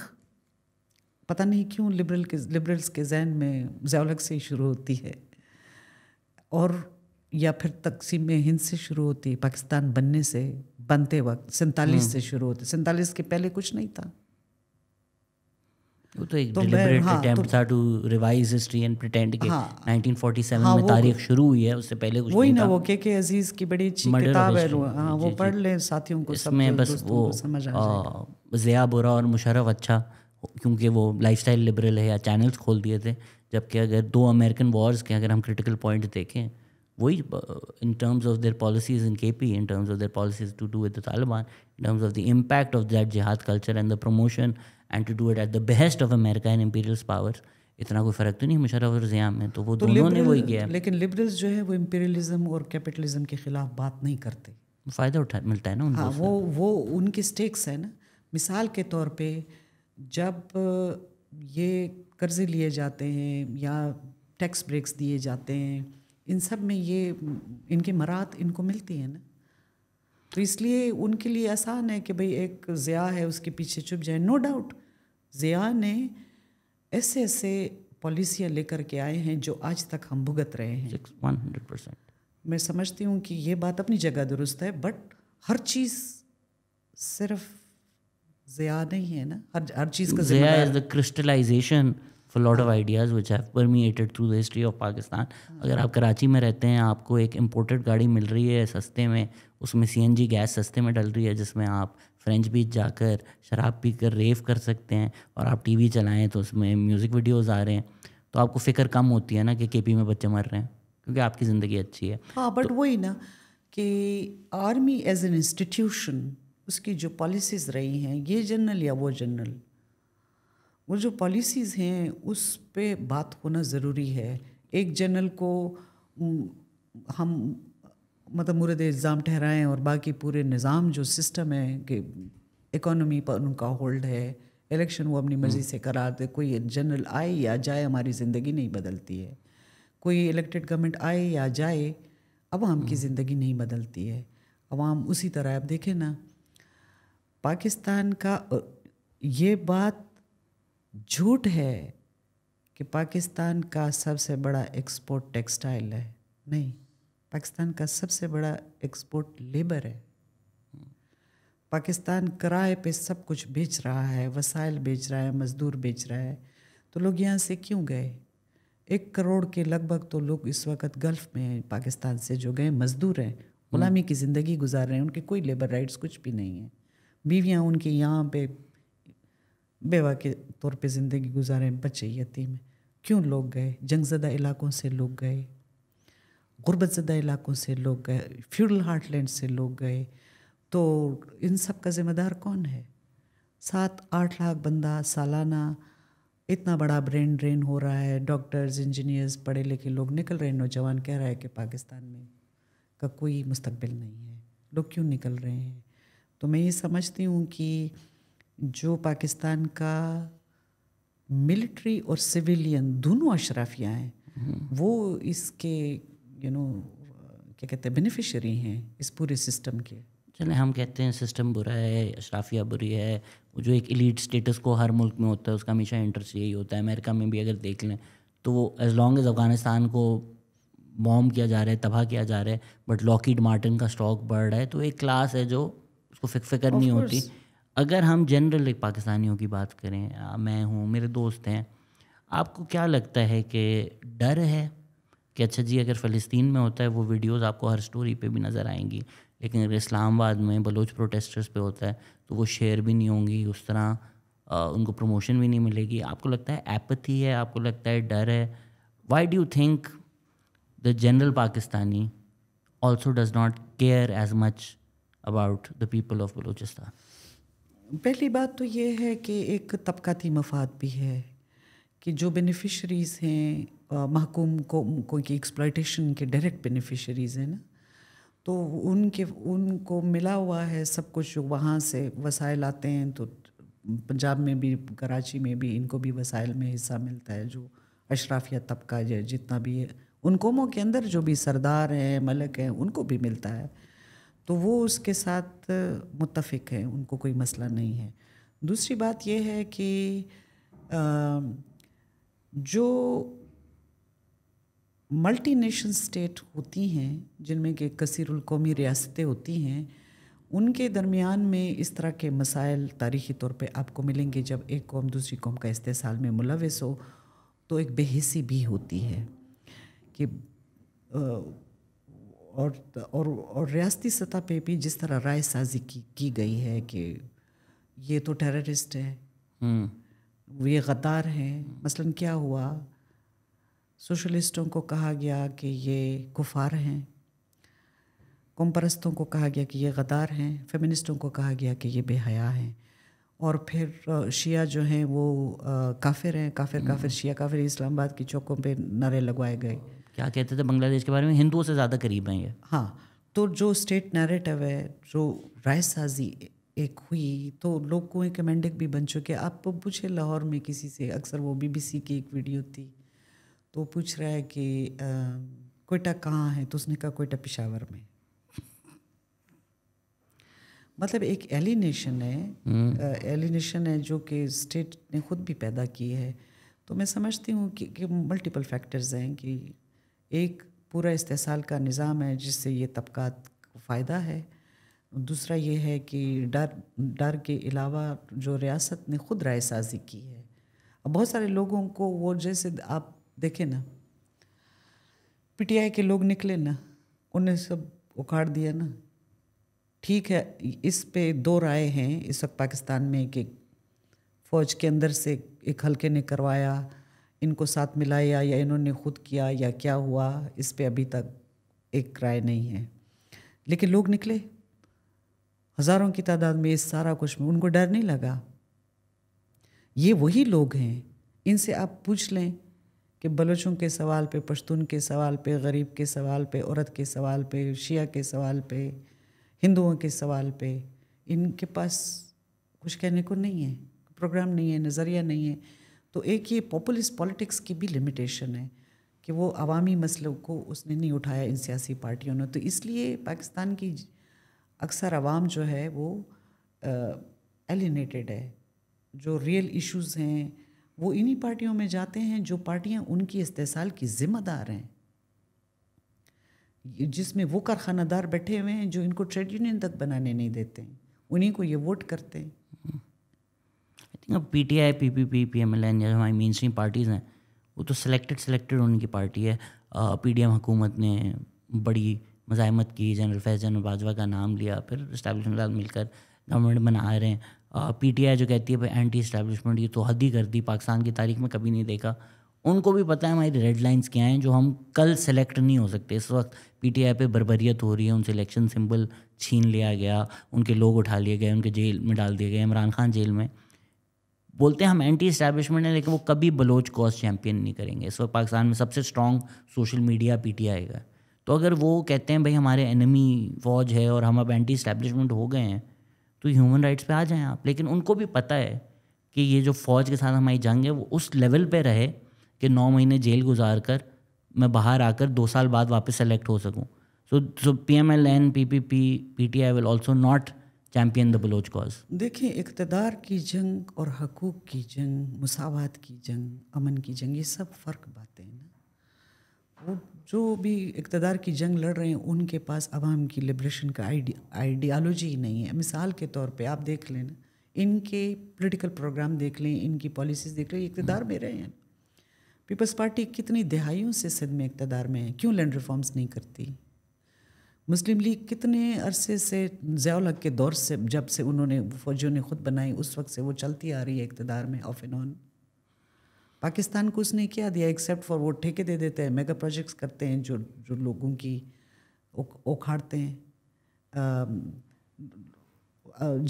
पता नहीं क्यों लिबरल के लिबरल्स के जहन में ज़िया-उल हक से ही शुरू होती है, और या फिर तकसीम हिंद से शुरू होती है, पाकिस्तान बनने से, बनते वक्त सैंतालीस से शुरू होते, सैंतालीस के पहले कुछ नहीं था। वो तो एक deliberate हाँ, attempt था to revise history and pretend कि nineteen forty-seven हाँ, में तारीख शुरू हुई है, उससे पहले कुछ वही ना वो के के अजीज की बड़ी अच्छी किताब है हाँ, वो पढ़ लें साथियों को, इसमें बस वो ज़िया बुरा और मुशर्रफ अच्छा, क्योंकि वो लाइफस्टाइल लिबरल है या चैनल्स खोल दिए थे, जबकि अगर दो अमेरिकन वॉर्स के अगर हम क्रिटिकल पॉइंट देखें वही in terms of their policies in KP, in terms of their policies to do with the Taliban, in terms of the impact of that जिहाद culture and the promotion and to do it at the behest of America and imperialist powers, इतना कोई फ़र्क तो नहीं मुशर्रफ और ज़िया में, तो वो तो दोनों ने वही किया है। लेकिन लिबरल्स जो है वो इम्पीरियलिज्म और कैपिटलिज्म के ख़िलाफ़ बात नहीं करते, फ़ायदा उठा मिलता है ना उनको। हाँ, वो वो उनके स्टेक्स है ना। मिसाल के तौर पे जब ये कर्जे लिए जाते हैं या टैक्स ब्रेक्स दिए जाते हैं, इन सब में ये इनके मरात इनको मिलती है ना, तो इसलिए उनके लिए आसान है कि भाई एक ज़िया है उसके पीछे छुप जाए। नो डाउट ज़िया ने ऐसे ऐसे पॉलिसियाँ लेकर के आए हैं जो आज तक हम भुगत रहे हैं। हंड्रेड परसेंट मैं समझती हूँ कि ये बात अपनी जगह दुरुस्त है, बट हर चीज़ सिर्फ ज़िया नहीं है ना, हर हर चीज़ का Zia is the crystallisation for lot of ideas which have permeated through the history of Pakistan. अगर आप कराची में रहते हैं, आपको एक इम्पोर्टेड गाड़ी मिल रही है सस्ते में, उसमें सीएनजी गैस सस्ते में डल रही है, जिसमें आप फ्रेंच बीच जाकर शराब पीकर रेव कर सकते हैं, और आप टीवी चलाएं तो उसमें म्यूज़िक वीडियोस आ रहे हैं, तो आपको फिक्र कम होती है ना कि केपी में बच्चे मर रहे हैं, क्योंकि आपकी ज़िंदगी अच्छी है। हाँ, बट तो, वही ना कि आर्मी एज एन इंस्टीट्यूशन, उसकी जो पॉलिसीज़ रही हैं, ये जनरल या वो जनरल, वो जो पॉलिसीज़ हैं उस पर बात होना ज़रूरी है। एक जनरल को हम मतलब मुरद इल्ज़ाम ठहराएं और बाकी पूरे निज़ाम जो सिस्टम है कि इकोनॉमी पर उनका होल्ड है, इलेक्शन वो अपनी मर्ज़ी से करा दे, कोई जनरल आए या जाए हमारी ज़िंदगी नहीं बदलती है, कोई इलेक्टेड गवर्नमेंट आए या जाए अवाम की ज़िंदगी नहीं बदलती है। अवाम उसी तरह, आप देखें ना पाकिस्तान का, ये बात झूठ है कि पाकिस्तान का सबसे बड़ा एक्सपोर्ट टेक्सटाइल है, नहीं, पाकिस्तान का सबसे बड़ा एक्सपोर्ट लेबर है। पाकिस्तान किराए पे सब कुछ बेच रहा है, वसाइल बेच रहा है, मज़दूर बेच रहा है, तो लोग यहाँ से क्यों गए? एक करोड़ के लगभग तो लोग इस वक्त गल्फ़ में हैं पाकिस्तान से, जो गए मज़दूर हैं, गुलामी की ज़िंदगी गुजार रहे हैं, उनके कोई लेबर राइट्स कुछ भी नहीं है, बीवियाँ उनकी यहाँ पे बेवा के तौर पे ज़िंदगी गुजारे, बच्चे यतीम हैं। क्यों लोग गए? जंगज़दा इलाकों से लोग गए, गुरबत ज़दा इलाकों से लोग गए, फ्यूडल हार्टलैंड से लोग गए, तो इन सब का ज़िम्मेदार कौन है? सात आठ लाख बंदा सालाना, इतना बड़ा ब्रेन ड्रेन हो रहा है, डॉक्टर्स इंजीनियर्स पढ़े लिखे लोग निकल रहे हैं, नौजवान कह रहा है कि पाकिस्तान में का कोई मुस्तकबिल नहीं है, लोग क्यों निकल रहे हैं? तो मैं ये समझती हूँ कि जो पाकिस्तान का मिलिट्री और सिविलियन दोनों अशराफिया हैं, वो इसके यू नो क्या कहते हैं बेनिफिशरी हैं इस पूरे सिस्टम के। चले हम कहते हैं सिस्टम बुरा है, अशराफिया बुरी है, वो जो एक एलीट स्टेटस को हर मुल्क में होता है, उसका हमेशा इंटरेस्ट यही होता है। अमेरिका में भी अगर देख लें तो वो एज लॉन्ग एज अफ़गानिस्तान को बॉम्ब किया जा रहा है, तबाह किया जा रहा है, बट लॉकहीड मार्टिन का स्टॉक बढ़ रहा है, तो एक क्लास है जो उसको फिक्र नहीं होती। अगर हम जनरल एक पाकिस्तानियों की बात करें, मैं हूँ, मेरे दोस्त हैं, आपको क्या लगता है कि डर है कि अच्छा जी अगर फ़लस्तीन में होता है वो वीडियोस आपको हर स्टोरी पे भी नज़र आएंगी, लेकिन अगर इस्लामाबाद में बलोच प्रोटेस्टर्स पे होता है तो वो शेयर भी नहीं होंगी उस तरह, आ, उनको प्रमोशन भी नहीं मिलेगी। आपको लगता है एपथी है, आपको लगता है डर है? Why do you think the general Pakistani also does not care as much about the people of Balochistan? पहली बात तो ये है कि एक तबकाती मफाद भी है कि जो बेनिफिशरीज़ हैं महकूम को को की एक्सप्लॉयटेशन के डायरेक्ट बेनिफिशरीज़ हैं ना, तो उनके उनको मिला हुआ है सब कुछ, वहाँ से वसाइल आते हैं, तो पंजाब में भी कराची में भी इनको भी वसाइल में हिस्सा मिलता है, जो अशराफिया तबका है जितना भी है, उन कौमों के अंदर जो भी सरदार हैं मलक हैं उनको भी मिलता है, तो वो उसके साथ मुत्तफिक हैं, उनको कोई मसला नहीं है। दूसरी बात यह है कि जो मल्टी नेशन स्टेट होती हैं जिनमें कि कसीरुल कौमी रियासतें होती हैं, उनके दरमियान में इस तरह के मसाइल तारीख़ी तौर पे आपको मिलेंगे। जब एक कौम दूसरी कौम का इस्तेहसाल में मुलविस हो तो एक बेहिसी भी होती है कि और और और रियासती सतह पे भी जिस तरह राय साजी की, की गई है कि ये तो टेररिस्ट है, ये गद्दार हैं। मसलन क्या हुआ, सोशलिस्टों को कहा गया कि ये कुफार हैं, कौमपरस्तों को कहा गया कि ये गद्दार हैं, फेमिनिस्टों को कहा गया कि ये बेहया हैं, और फिर शिया जो हैं वो काफिर हैं, काफिर काफिर शिया काफिर। इस्लामाबाद की चौकों पे नारे लगवाए गए। क्या कहते थे बांग्लादेश के बारे में, हिंदुओं से ज़्यादा करीब हैं ये। हाँ, तो जो स्टेट नैरेटिव है, जो राय साजी एक हुई, तो लोग कुएँ के मेंढक भी बन चुके। आप पूछे लाहौर में किसी से, अक्सर वो बीबीसी की एक वीडियो थी, तो पूछ रहा है कि कोयटा कहाँ है, तो उसने कहा कोयटा पेशावर में। मतलब एक एलिनेशन है, एलिनेशन है जो कि स्टेट ने खुद भी पैदा की है। तो मैं समझती हूँ कि, कि मल्टीपल फैक्टर्स हैं कि एक पूरा इस्तेहसाल का निज़ाम है जिससे ये तबकात को फ़ायदा है, दूसरा ये है कि डर डर के अलावा जो रियासत ने ख़ुद राय साजी की है। अब बहुत सारे लोगों को वो, जैसे आप देखें ना पीटीआई के लोग निकले ना, उन्हें सब उखाड़ दिया ना। ठीक है, इस पे दो राय हैं इस वक्त पाकिस्तान में कि फ़ौज के अंदर से एक हल्के ने करवाया, इनको साथ मिलाया, या इन्होंने खुद किया, या क्या हुआ, इस पे अभी तक एक राय नहीं है। लेकिन लोग निकले हज़ारों की तादाद में, इस सारा कुछ में उनको डर नहीं लगा। ये वही लोग हैं, इनसे आप पूछ लें कि बलोचों के सवाल पे, पश्तून के सवाल पे, गरीब के सवाल पे, औरत के सवाल पे, शिया के सवाल पे, हिंदुओं के सवाल पे, इनके पास कुछ कहने को नहीं है, प्रोग्राम नहीं है, नज़रिया नहीं है। तो एक ये पॉपुलिस्ट पॉलिटिक्स की भी लिमिटेशन है कि वो अवामी मसलों को उसने नहीं उठाया इन सियासी पार्टियों ने। तो इसलिए पाकिस्तान की अक्सर आवाम जो है वो एलिनेटेड है। जो रियल इश्यूज़ हैं वो इन्हीं पार्टियों में जाते हैं, जो पार्टियां उनकी इस्तेहसाल की ज़िम्मेदार हैं, जिसमें वो कारखानादार बैठे हुए हैं जो इनको ट्रेड यूनियन तक बनाने नहीं देते, उन्हीं को ये वोट करते हैं। P T I, P P P, P M L N, जैसे हमारी मेन स्ट्रीम पार्टीज़ हैं, वो तो सिलेक्टेड सिलेक्टेड उनकी पार्टी है। पी डी एम हुकूमत ने बड़ी मज़ाहमत की, जनरल फैज़, जनरल बाजवा का नाम लिया, फिर इस्टेबलिशमेंट के साथ मिलकर गवर्नमेंट बना रहे हैं। पी टी आई जो कहती है भाई एंटी इस्टेबलिशमेंट, ये तो हद ही कर दी, पाकिस्तान की तारीख में कभी नहीं देखा। उनको भी पता है हमारी रेड लाइन्स क्या हैं, जो हम कल सेलेक्ट नहीं हो सकते। इस वक्त पी टी आई पे बर्बरियत हो रही है, उनसे इलेक्शन सिंबल छीन लिया गया, उनके लोग उठा लिए गए, उनके जेल में डाल दिए गए, इमरान खान जेल में। बोलते हैं हम एंटी इस्टेबलिशमेंट हैं, लेकिन वो कभी बलोच कॉज चैम्पियन नहीं करेंगे। इस वक्त पाकिस्तान में सबसे strong social media P T I का। तो अगर वो कहते हैं भाई हमारे एनिमी फौज है और हम अब एंटी इस्टेबलिशमेंट हो गए हैं, तो ह्यूमन राइट्स पे आ जाएं आप। लेकिन उनको भी पता है कि ये जो फ़ौज के साथ हमारी जंग है वो उस लेवल पे रहे कि नौ महीने जेल गुजार कर मैं बाहर आकर दो साल बाद वापस सेलेक्ट हो सकूं। So so P M L N, P P P, P T I will also not champion the Baloch cause. देखिए, इकतदार की जंग और हकूक़ की जंग, मुसावात की जंग, अमन की जंग, ये सब फ़र्क बातें हैं ना। वो जो भी इकतदार की जंग लड़ रहे हैं उनके पास आवाम की लिब्रेशन का आइडियालॉजी ही नहीं है। मिसाल के तौर पे आप देख लें ना, इनके पॉलिटिकल प्रोग्राम देख लें, इनकी पॉलिसीज़ देख लें, इकतदार में रहे हैं। पीपल्स पार्टी कितनी दहाइयों से सिंध में इकतदार में है, क्यों लैंड रिफॉर्म्स नहीं करती। मुस्लिम लीग कितने अरसे से, ज़ियाउल हक के दौर से, जब से उन्होंने फौजियों ने खुद बनाई उस वक्त से वो चलती आ रही है इकतदार में ऑफ एंड ऑन। पाकिस्तान को उसने क्या दिया एक्सेप्ट फॉर वो ठेके दे देते हैं, मेगा प्रोजेक्ट्स करते हैं जो जो लोगों की उखाड़ते हैं,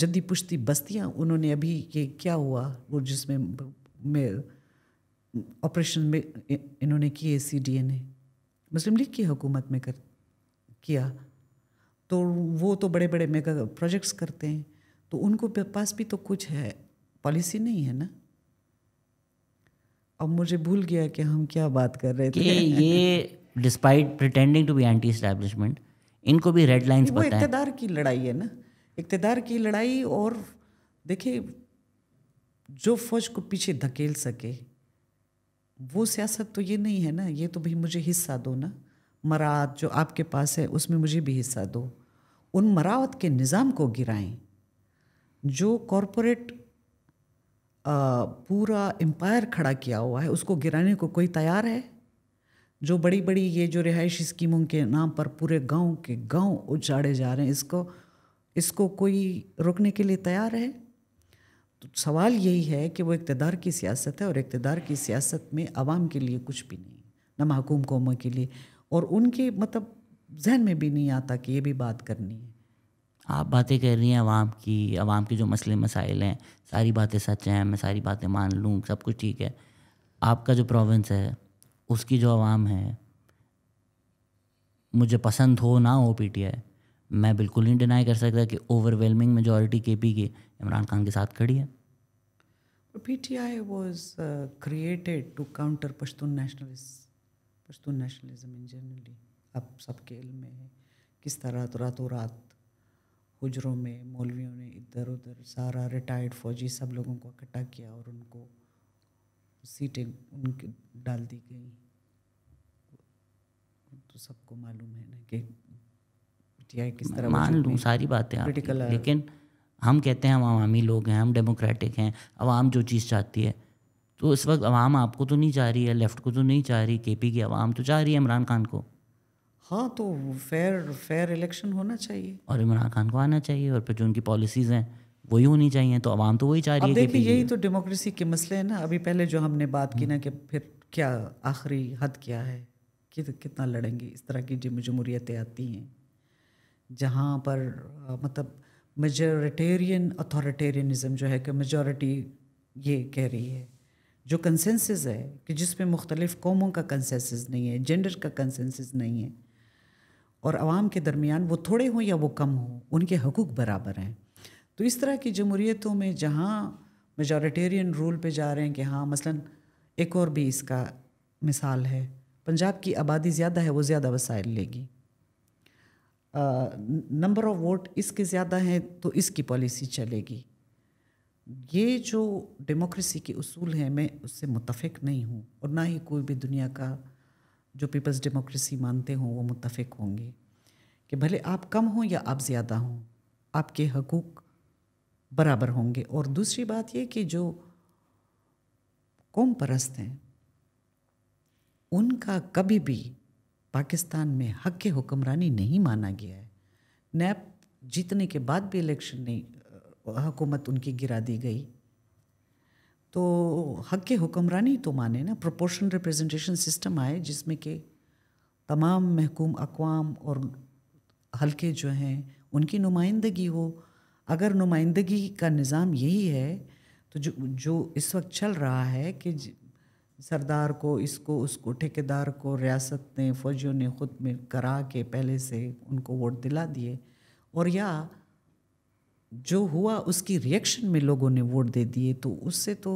जद्दी पुश्ती बस्तियां। उन्होंने अभी ये क्या हुआ वो जिसमें ऑपरेशन में, में इन्होंने किए सी डी ए ने मुस्लिम लीग की हुकूमत में कर किया, तो वो तो बड़े बड़े मेगा प्रोजेक्ट्स करते हैं। तो उनको पास भी तो कुछ है, पॉलिसी नहीं है ना। अब मुझे भूल गया कि हम क्या बात कर रहे थे। ये despite pretending to be anti establishment, इनको भी रेड लाइंस पता है। वो इक़्तिदार की लड़ाई है ना, इक़्तिदार की लड़ाई। और देखिए, जो फौज को पीछे धकेल सके वो सियासत तो ये नहीं है ना। ये तो भाई मुझे हिस्सा दो ना, मराद जो आपके पास है उसमें मुझे भी हिस्सा दो। उन मरावत के निज़ाम को गिराएं जो कॉरपोरेट पूरा एम्पायर खड़ा किया हुआ है, उसको गिराने को कोई तैयार है? जो बड़ी बड़ी ये जो रिहायशी स्कीमों के नाम पर पूरे गांव के गांव उजाड़े जा रहे हैं, इसको इसको कोई रोकने के लिए तैयार है? तो सवाल यही है कि वो इक़्तिदार की सियासत है, और इक़्तिदार की सियासत में आवाम के लिए कुछ भी नहीं, ना महकूम कौम के लिए, और उनके मतलब जहन में भी नहीं आता कि ये भी बात करनी है। आप बातें कर रही हैं आवाम की, आवाम के जो मसले मसाइल हैं, सारी बातें सच हैं, मैं सारी बातें मान लूँ, सब कुछ ठीक है। आपका जो प्रोविंस है उसकी जो आवाम है, मुझे पसंद हो ना हो पीटीआई, मैं बिल्कुल नहीं डिनाई कर सकता कि ओवरवेलमिंग मेजॉरिटी केपी की इमरान खान के साथ खड़ी है। PTI was created to counter Pashtun nationalist, Pashtun nationalism in generally. अब सबके इल्म में है किस तरह तो रातों रात हुजरों में मौलवियों ने इधर उधर सारा रिटायर्ड फौजी सब लोगों को इकट्ठा किया और उनको सीटें उनकी डाल दी गई। तो सबको मालूम है ना कि पीटीआई किस तरह, मान लूँ सारी बातें आप, लेकिन हम कहते हैं हम अवामी लोग हैं, हम डेमोक्रेटिक हैं, अवाम जो चीज़ चाहती है। तो इस वक्त अवाम आपको तो नहीं चाह रही है, लेफ्ट को तो नहीं चाह रही, केपी की अवाम तो चाह रही है इमरान खान को। हाँ, तो फेयर फेयर इलेक्शन होना चाहिए और इमरान खान को आना चाहिए, और फिर जो उनकी पॉलिसीज़ हैं वही होनी चाहिए। तो आवाम तो वही चाह रही है। देखिए यही तो डेमोक्रेसी के मसले हैं ना। अभी पहले जो हमने बात की ना कि फिर क्या आखिरी हद क्या है, कि कितना लड़ेंगे। इस तरह की जमहूरियतें आती हैं जहाँ पर मतलब मेजोरिटेरियन अथॉरिटेरियनिज़म जो है कि मेजॉरिटी ये कह रही है, जो कंसेंसस है कि जिसमें मुख्तलिफ़ कौमों का कंसेंसस नहीं है, जेंडर का कंसेंसस नहीं है, और आवाम के दरमियान वो थोड़े हों या वो कम हों, उनके हकूक़ बराबर हैं। तो इस तरह की जमहूरियतों में जहाँ मेजॉरिटेरियन रूल पे जा रहे हैं कि हाँ, मसलन एक और भी इसका मिसाल है, पंजाब की आबादी ज़्यादा है, वो ज़्यादा वसाइल लेगी, नंबर ऑफ वोट इसके ज़्यादा हैं तो इसकी पॉलिसी चलेगी। ये जो डेमोक्रेसी के उसूल हैं, मैं उससे मुत्तफ़िक़ नहीं हूँ, और ना ही कोई भी दुनिया का जो पीपल्स डेमोक्रेसी मानते हों वो मुत्तफ़िक़ होंगे कि भले आप कम हों या आप ज़्यादा हों, आपके हकूक़ बराबर होंगे। और दूसरी बात ये कि जो कौम परस्त हैं, उनका कभी भी पाकिस्तान में हक़ के हुक्मरानी नहीं माना गया है। नैब जीतने के बाद भी इलेक्शन नहीं, हुकूमत उनकी गिरा दी गई। तो हक़ के हुक्मरानी तो माने ना, प्रोपोर्शन रिप्रेजेंटेशन सिस्टम आए जिसमें कि तमाम महकूम अक़वाम और हल्के जो हैं उनकी नुमाइंदगी हो। अगर नुमाइंदगी का निज़ाम यही है तो जो जो इस वक्त चल रहा है कि सरदार को, इसको, उसको, ठेकेदार को रियासत ने, फ़ौजियों ने ख़ुद में करा के पहले से उनको वोट दिला दिए, और या जो हुआ उसकी रिएक्शन में लोगों ने वोट दे दिए, तो उससे तो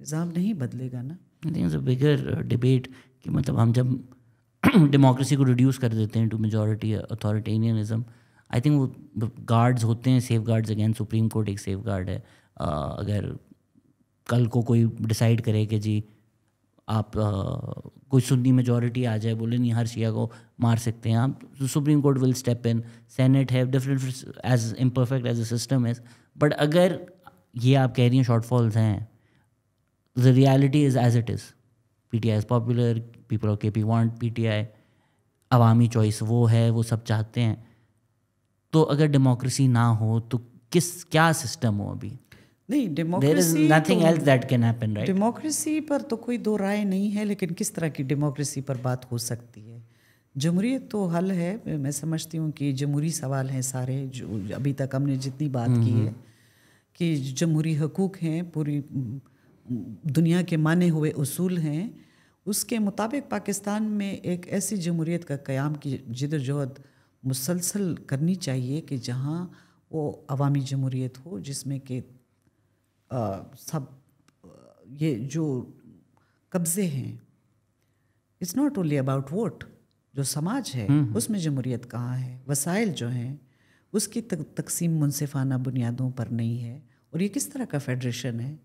निज़ाम नहीं बदलेगा ना। इट्स अ बिगर डिबेट कि मतलब हम जब डेमोक्रेसी को रिड्यूस कर देते हैं to majority authoritarianism, I think वो गार्ड्स होते हैं, safeguards again. Supreme court एक सेफ गार्ड है। आ, अगर कल को कोई डिसाइड करे कि जी आप आ, कोई सुन्नी मेजॉरिटी आ जाए, बोले नहीं हर शिया को मार सकते हैं आप, तो supreme court will step in. Senate है, different as imperfect as a system is, but अगर ये आप कह रही हैं शॉर्टफॉल्स हैं, the reality is as it is. P T I is popular, people of K P want P T I, अवामी choice वो है, वो सब चाहते हैं। तो अगर डेमोक्रेसी ना हो तो किस क्या सिस्टम हो? अभी नहीं, democracy nothing else that can happen, right? Democracy पर तो कोई दो राय नहीं है, लेकिन किस तरह की डेमोक्रेसी पर बात हो सकती है? जमहूरियत तो हल है, मैं समझती हूँ कि जमहूरी सवाल हैं सारे, जो अभी तक हमने जितनी बात की है कि जमहूरी हकूक़ हैं, पूरी दुनिया के माने हुए उसूल हैं, उसके मुताबिक पाकिस्तान में एक ऐसी जमहूरियत का क़याम की जिद्दोजहद मुसलसल करनी चाहिए कि जहाँ वो अवामी जमहूरियत हो, जिसमें कि सब ये जो कब्ज़े हैं, it's not only about vote, जो समाज है उसमें जमहूरियत कहाँ है? वसाइल जो हैं उसकी तक, तकसीम मुनसिफाना बुनियादों पर नहीं है। और ये किस तरह का फेडरेशन है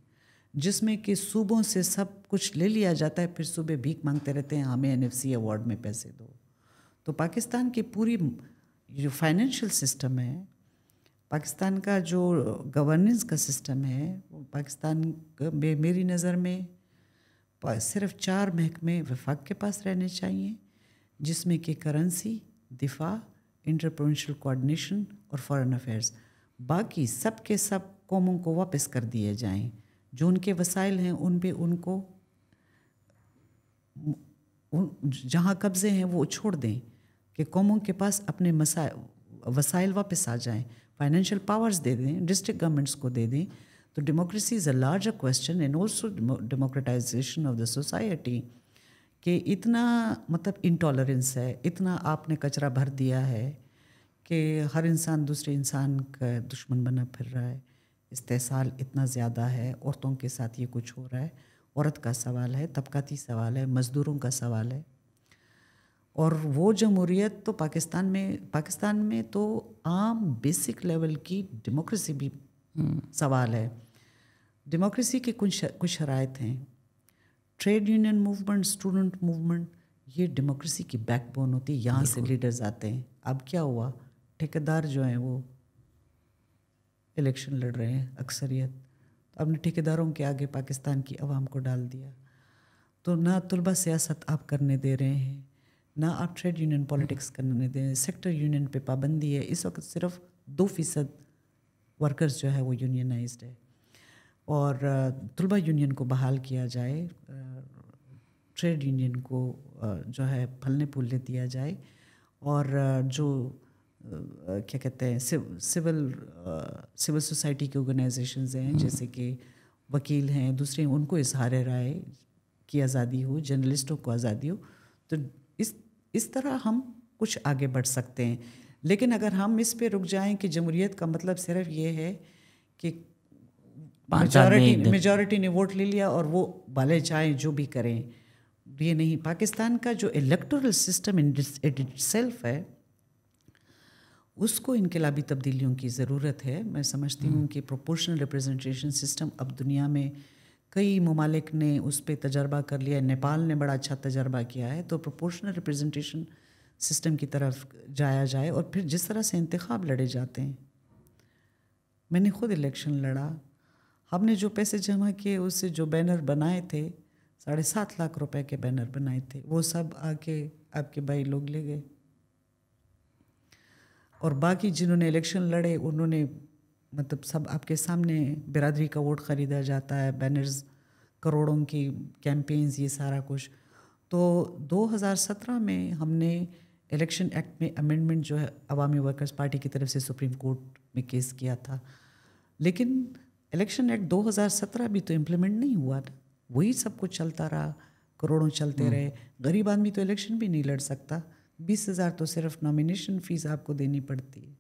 जिसमें कि सूबों से सब कुछ ले लिया जाता है, फिर सूबे भीख मांगते रहते हैं हमें एन एफ सी अवार्ड में पैसे दो। तो पाकिस्तान की पूरी जो फाइनेंशियल सिस्टम है, पाकिस्तान का जो गवर्नेंस का सिस्टम है, पाकिस्तान में मेरी नज़र में सिर्फ चार महकमे वफाक के पास रहने चाहिए, जिसमें कि करेंसी, दिफा, इंटरप्रोविंशियल कोऑर्डिनेशन और फॉरेन अफेयर्स। बाकी सब के सब कौमों को वापस कर दिए जाएं। जो उनके वसाइल हैं उन पे उनको उन, जहाँ कब्ज़े हैं वो छोड़ दें कि कौमों के पास अपने वसाइल वापस आ जाएं। फाइनेंशियल पावर्स दे दें, डिस्ट्रिक्ट गवर्नमेंट्स को दे दें। तो democracy is a larger question and also democratisation of the society. कि इतना मतलब इंटॉलरेंस है, इतना आपने कचरा भर दिया है कि हर इंसान दूसरे इंसान का दुश्मन बना फिर रहा है। इस्तेहसाल इतना ज़्यादा है, औरतों के साथ ये कुछ हो रहा है। औरत का सवाल है, तबकाती सवाल है, मज़दूरों का सवाल है। और वो जमहूरियत तो पाकिस्तान में पाकिस्तान में तो आम बेसिक लेवल की डेमोक्रेसी भी सवाल है। डेमोक्रेसी के कुछ कुछ शराइत हैं। Trade union movement, student movement, ये डेमोक्रेसी की बैकबोन होती है, यहाँ से लीडर्स आते हैं। अब क्या हुआ, ठेकेदार जो हैं वो इलेक्शन लड़ रहे हैं अक्सरियत। तो आपने ठेकेदारों के आगे पाकिस्तान की आवाम को डाल दिया। तो ना तुलबा सियासत आप करने दे रहे हैं, ना आप ट्रेड यूनियन पॉलिटिक्स करने दे रहे हैं। सेक्टर यूनियन पे पाबंदी है। इस वक्त सिर्फ दो फीसद वर्कर्स जो है वो यूनियनाइज्ड है। और तुलबा यूनियन को बहाल किया जाए, ट्रेड यूनियन को जो है फलने फूलने दिया जाए। और जो क्या कहते हैं सिविल सिविल सोसाइटी के ऑर्गेनाइजेशंस हैं, जैसे कि वकील हैं, दूसरे, उनको इजहार राय की आज़ादी हो, जर्नलिस्टों को आज़ादी हो। तो इस इस तरह हम कुछ आगे बढ़ सकते हैं। लेकिन अगर हम इस पे रुक जाएं कि जमहूरियत का मतलब सिर्फ ये है कि मेजॉरिटी मेजॉरिटी ने वोट ले लिया और वो भले चाहें जो भी करें, ये नहीं। पाकिस्तान का जो इलेक्टोरल सिस्टम इन इटसेल्फ है, उसको इनकलाबी तब्दीलियों की ज़रूरत है। मैं समझती हूँ कि प्रोपोर्शनल रिप्रेजेंटेशन सिस्टम अब दुनिया में कई ममालिक ने उस पर तजर्बा कर लिया है। नेपाल ने बड़ा अच्छा तजर्बा किया है। तो प्रोपोर्शनल रिप्रेजेंटेशन सिस्टम की तरफ जाया जाए। और फिर जिस तरह से इंतखाब लड़े जाते हैं, मैंने खुद इलेक्शन लड़ा, हमने जो पैसे जमा किए उससे जो बैनर बनाए थे, साढ़े सात लाख रुपए के बैनर बनाए थे, वो सब आके आपके भाई लोग ले गए। और बाकी जिन्होंने इलेक्शन लड़े उन्होंने मतलब सब आपके सामने बिरादरी का वोट ख़रीदा जाता है, बैनर्स, करोड़ों की कैंपेन्स, ये सारा कुछ। तो दो हज़ार सत्रह में हमने इलेक्शन एक्ट में अमेंडमेंट जो है अवामी वर्कर्स पार्टी की तरफ से सुप्रीम कोर्ट में केस किया था। लेकिन इलेक्शन एक्ट दो हज़ार सत्रह भी तो इम्प्लीमेंट नहीं हुआ ना, वही सब कुछ चलता रहा, करोड़ों चलते रहे। गरीब आदमी तो इलेक्शन भी नहीं लड़ सकता, बीस हज़ार तो सिर्फ नॉमिनेशन फ़ीस आपको देनी पड़ती है।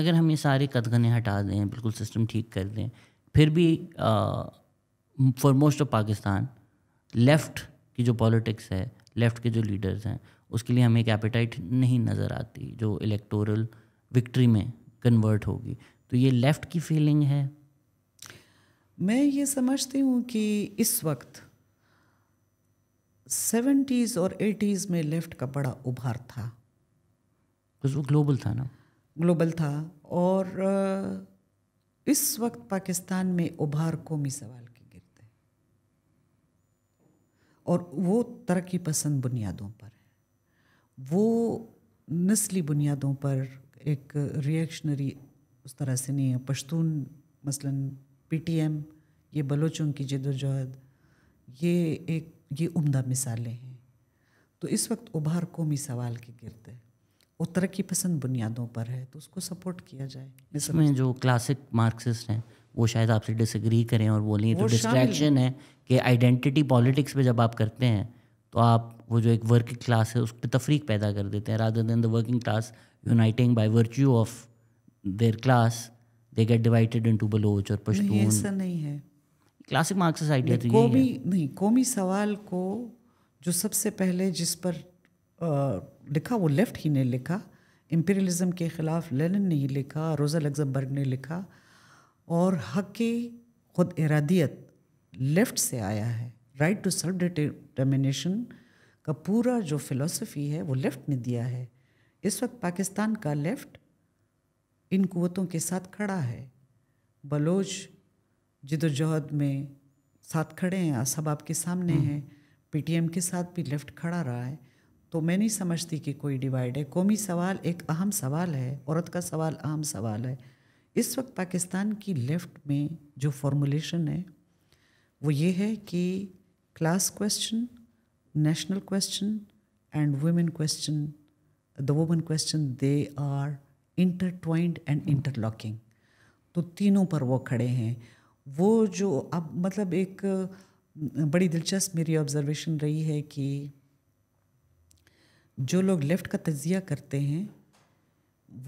अगर हम ये सारे कदगने हटा दें, बिल्कुल सिस्टम ठीक कर दें, फिर भी for most of Pakistan left की जो पॉलिटिक्स है, लेफ़्ट के जो लीडर्स हैं, उसके लिए हमें एक एपेटाइट नहीं नज़र आती जो इलेक्टोरल विक्ट्री में कन्वर्ट होगी। तो ये लेफ़्ट की फीलिंग है। मैं ये समझती हूँ कि इस वक्त सेवेंटीज़ और एटीज़ में लेफ़्ट का बड़ा उभार था, क्योंकि वो ग्लोबल था ना, ग्लोबल था। और इस वक्त पाकिस्तान में उभार कौमी सवाल के गिरते हैं और वो तरक्की पसंद बुनियादों पर है, वो नस्ली बुनियादों पर एक रिएक्शनरी उस तरह से नहीं है। पश्तून मसलन, पीटीएम, ये बलोचों की जद्दोजहद, ये एक ये उम्दा मिसालें हैं। तो इस वक्त उभार कौमी सवाल के गिरते हैं, वो तरक्की पसंद बुनियादों पर है, तो उसको सपोर्ट किया जाए। इसमें जो क्लासिक मार्क्सिस्ट हैं वो शायद आपसे डिसएग्री करें और बोलें तो डिस्ट्रैक्शन है कि आइडेंटिटी पॉलिटिक्स पे जब आप करते हैं तो आप वो जो एक वर्किंग क्लास है उस पर तफरीक पैदा कर देते हैं। Rather than the working class uniting by virtue of their class, they get divided into Baloch और पश्तून। ऐसा नहीं है, क्लासिक मार्क्सिस्ट आइडिया तो कौमी नहीं, कौमी सवाल को जो सबसे पहले जिस पर लिखा वो लेफ़्ट ही ने लिखा। इम्पीरियलिज्म के ख़िलाफ़ लेनिन ने ही लिखा, रोज़ा लग्जमबर्ग ने लिखा। और हक़ की खुद इरादियत लेफ़्ट से आया है। राइट टू सेल्फ डिटर्मिनेशन का पूरा जो फिलॉसफी है वो लेफ़्ट ने दिया है। इस वक्त पाकिस्तान का लेफ्ट इन कुव्वतों के साथ खड़ा है। बलोच जिदोजहद में साथ खड़े हैं, असब आपके सामने हैं, पीटीएम के साथ भी लेफ्ट खड़ा रहा है। तो मैं नहीं समझती कि कोई डिवाइड है। कौमी सवाल एक अहम सवाल है, औरत का सवाल अहम सवाल है। इस वक्त पाकिस्तान की लेफ्ट में जो फॉर्मुलेशन है वो ये है कि class question, national question and women question, the women question, they are intertwined and interlocking. तो तीनों पर वो खड़े हैं। वो जो अब मतलब एक बड़ी दिलचस्प मेरी ऑब्जर्वेशन रही है कि जो लोग लेफ़्ट का तजिया करते हैं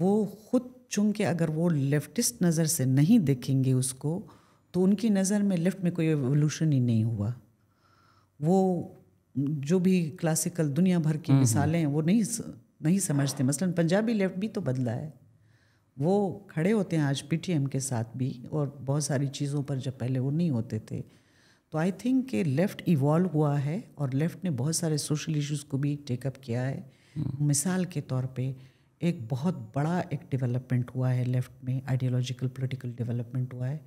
वो ख़ुद चूँकि अगर वो लेफ्टिस्ट नज़र से नहीं देखेंगे उसको, तो उनकी नज़र में लेफ़्ट में कोई एवोल्यूशन ही नहीं हुआ। वो जो भी क्लासिकल दुनिया भर की मिसालें हैं वो नहीं नहीं समझते। मसलन पंजाबी लेफ़्ट भी तो बदला है, वो खड़े होते हैं आज पीटीएम के साथ भी, और बहुत सारी चीज़ों पर जब पहले वो नहीं होते थे। तो आई थिंक कि लेफ़्ट इवॉल्व हुआ है और लेफ़्ट ने बहुत सारे सोशल इश्यूज़ को भी टेकअप किया है। मिसाल के तौर पे एक बहुत बड़ा एक डेवलपमेंट हुआ है लेफ़्ट में, आइडियोलॉजिकल पॉलिटिकल डेवलपमेंट हुआ है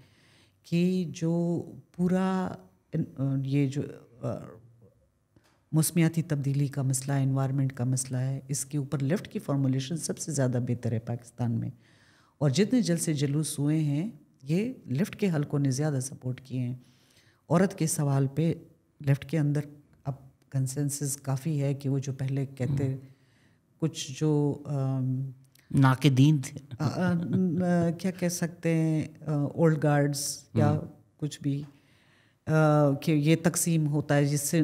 कि जो पूरा ये जो मौसमियाती तब्दीली का मसला है, एनवायरनमेंट का मसला है, इसके ऊपर लेफ़्ट की फॉर्मुलेशन सबसे ज़्यादा बेहतर है पाकिस्तान में। और जितने जलसे जुलूस हुए हैं ये लेफ़्ट के हलकों ने ज़्यादा सपोर्ट किए हैं। औरत के सवाल पे लेफ़्ट के अंदर अब कंसेंसस काफ़ी है कि वो जो पहले कहते कुछ जो नाक़दीन थे, क्या कह सकते हैं, ओल्ड गार्ड्स या कुछ भी, Uh, कि ये तकसीम होता है जिससे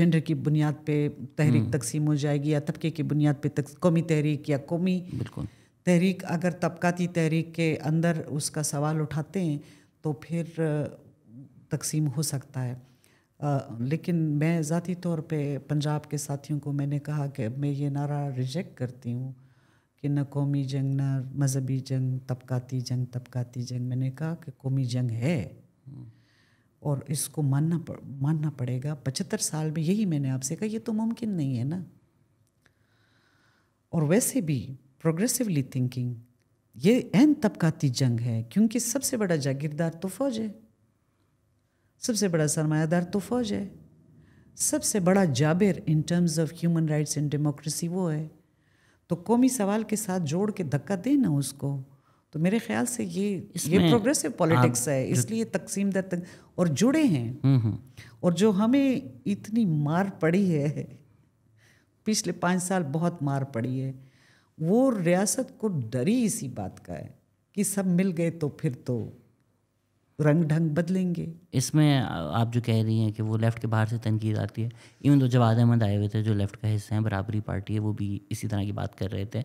जेंडर की बुनियाद पे तहरीक तकसीम हो जाएगी या तबके की बुनियाद पे तक, कौमी तहरीक या कौमी तहरीक, अगर तबकाती तहरीक के अंदर उसका सवाल उठाते हैं तो फिर तकसीम हो सकता है। आ, लेकिन मैं ज़ाती तौर पे पंजाब के साथियों को मैंने कहा कि मैं ये नारा रिजेक्ट करती हूँ कि न कौमी जंग ना मजहबी जंग, तबकाती जंग तबकाती जंग। मैंने कहा कि कौमी जंग है और इसको मानना पड़, मानना पड़ेगा। पचहत्तर साल में यही मैंने आपसे कहा, ये तो मुमकिन नहीं है ना। और वैसे भी प्रोग्रेसिवली थिंकिंग ये एन तबकाती जंग है, क्योंकि सबसे बड़ा जागीरदार तो फ़ौज है, सबसे बड़ा सरमायादार तो फ़ौज है, सबसे बड़ा जाबिर in terms of human rights and democracy वो है। तो कौमी सवाल के साथ जोड़ के धक्का देना उसको। तो मेरे ख्याल से ये ये प्रोग्रेसिव पॉलिटिक्स है, इसलिए तकसीम दर तक और जुड़े हैं। और जो हमें इतनी मार पड़ी है पिछले पाँच साल, बहुत मार पड़ी है, वो रियासत को डरी इसी बात का है कि सब मिल गए तो फिर तो रंग ढंग बदलेंगे। इसमें आप जो कह रही हैं कि वो लेफ़्ट के बाहर से तनकीद आती है, इवन तो जवाद अहमद आए हुए थे जो लेफ़्ट का हिस्सा है, बराबरी पार्टी है, वो भी इसी तरह की बात कर रहे थे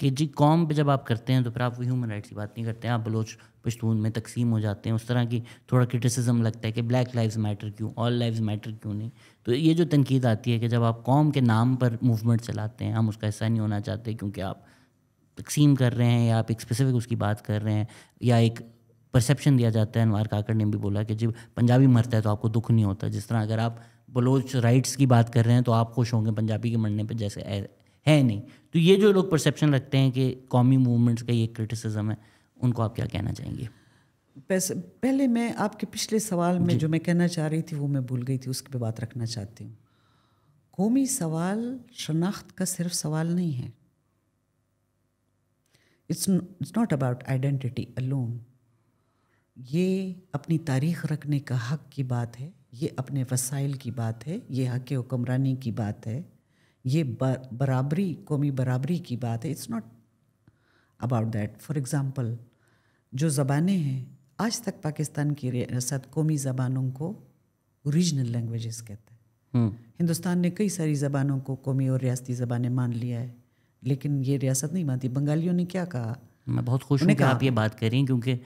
कि जी कौम पे जब आप करते हैं तो फिर आप वो ह्यूमन राइट्स की बात नहीं करते हैं, आप बलोच पश्तून में तकसीम हो जाते हैं। उस तरह की थोड़ा क्रिटिसिज्म लगता है कि ब्लैक लाइव्स मैटर क्यों, ऑल लाइव्स मैटर क्यों नहीं। तो ये जो तनकीद आती है कि जब आप कौम के नाम पर मूवमेंट चलाते हैं, हम उसका हिस्सा नहीं होना चाहते क्योंकि आप तकसीम कर रहे हैं या आप एक स्पेसिफिक उसकी बात कर रहे हैं, या एक परसेप्शन दिया जाता है। अनवार काकड़ ने भी बोला कि जब पंजाबी मरता है तो आपको दुख नहीं होता, जिस तरह अगर आप बलोच राइट्स की बात कर रहे हैं तो आप खुश होंगे पंजाबी के मरने पर, जैसे है नहीं। तो ये जो लोग परसेप्शन रखते हैं कि कौमी मूवमेंट्स का ये क्रिटिसिज्म है, उनको आप क्या कहना चाहेंगे? पहले मैं आपके पिछले सवाल में जो मैं कहना चाह रही थी वो मैं भूल गई थी, उसकी पे बात रखना चाहती हूँ। कौमी सवाल शनाख्त का सिर्फ सवाल नहीं है, it's it's not about identity alone. ये अपनी तारीख रखने का हक की बात है, ये अपने वसाइल की बात है, ये हक़ हुक्मरानी की बात है, ये बराबरी कौमी बराबरी की बात है। It's not about that. For example जो ज़बानें हैं, आज तक पाकिस्तान की रियासत कौमी ज़बानों को रीजनल लैंग्वेजेस कहता है। hmm. हिंदुस्तान ने कई सारी ज़बानों को कौमी और रियासती ज़बानें मान लिया है, लेकिन ये रियासत नहीं मानती। बंगालियों ने क्या कहा, मैं बहुत खुश हूँ कि आप ये बात कर रही हैं, क्योंकि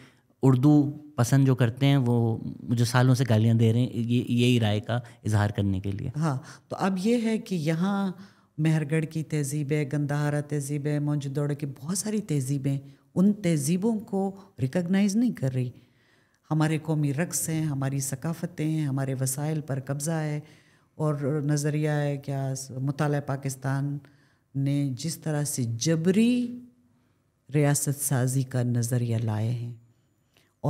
उर्दू पसंद जो करते हैं वो जो सालों से गालियाँ दे रहे हैं, ये यही राय का इजहार करने के लिए। हाँ, तो अब ये है कि यहाँ मेहरगढ़ की तहजीब है, गंदाहारा तहजीब है, मोहनजोदड़ो की बहुत सारी तहजीबें, उन तहजीबों को रिकॉग्नाइज़ नहीं कर रही। हमारे कौमी रक्स हैं, हमारी सकाफ़तें हैं, हमारे वसाइल पर कब्ज़ा है, और नज़रिया है क्या मुताला पाकिस्तान ने जिस तरह से जबरी रियासत साजी का नज़रिया लाए हैं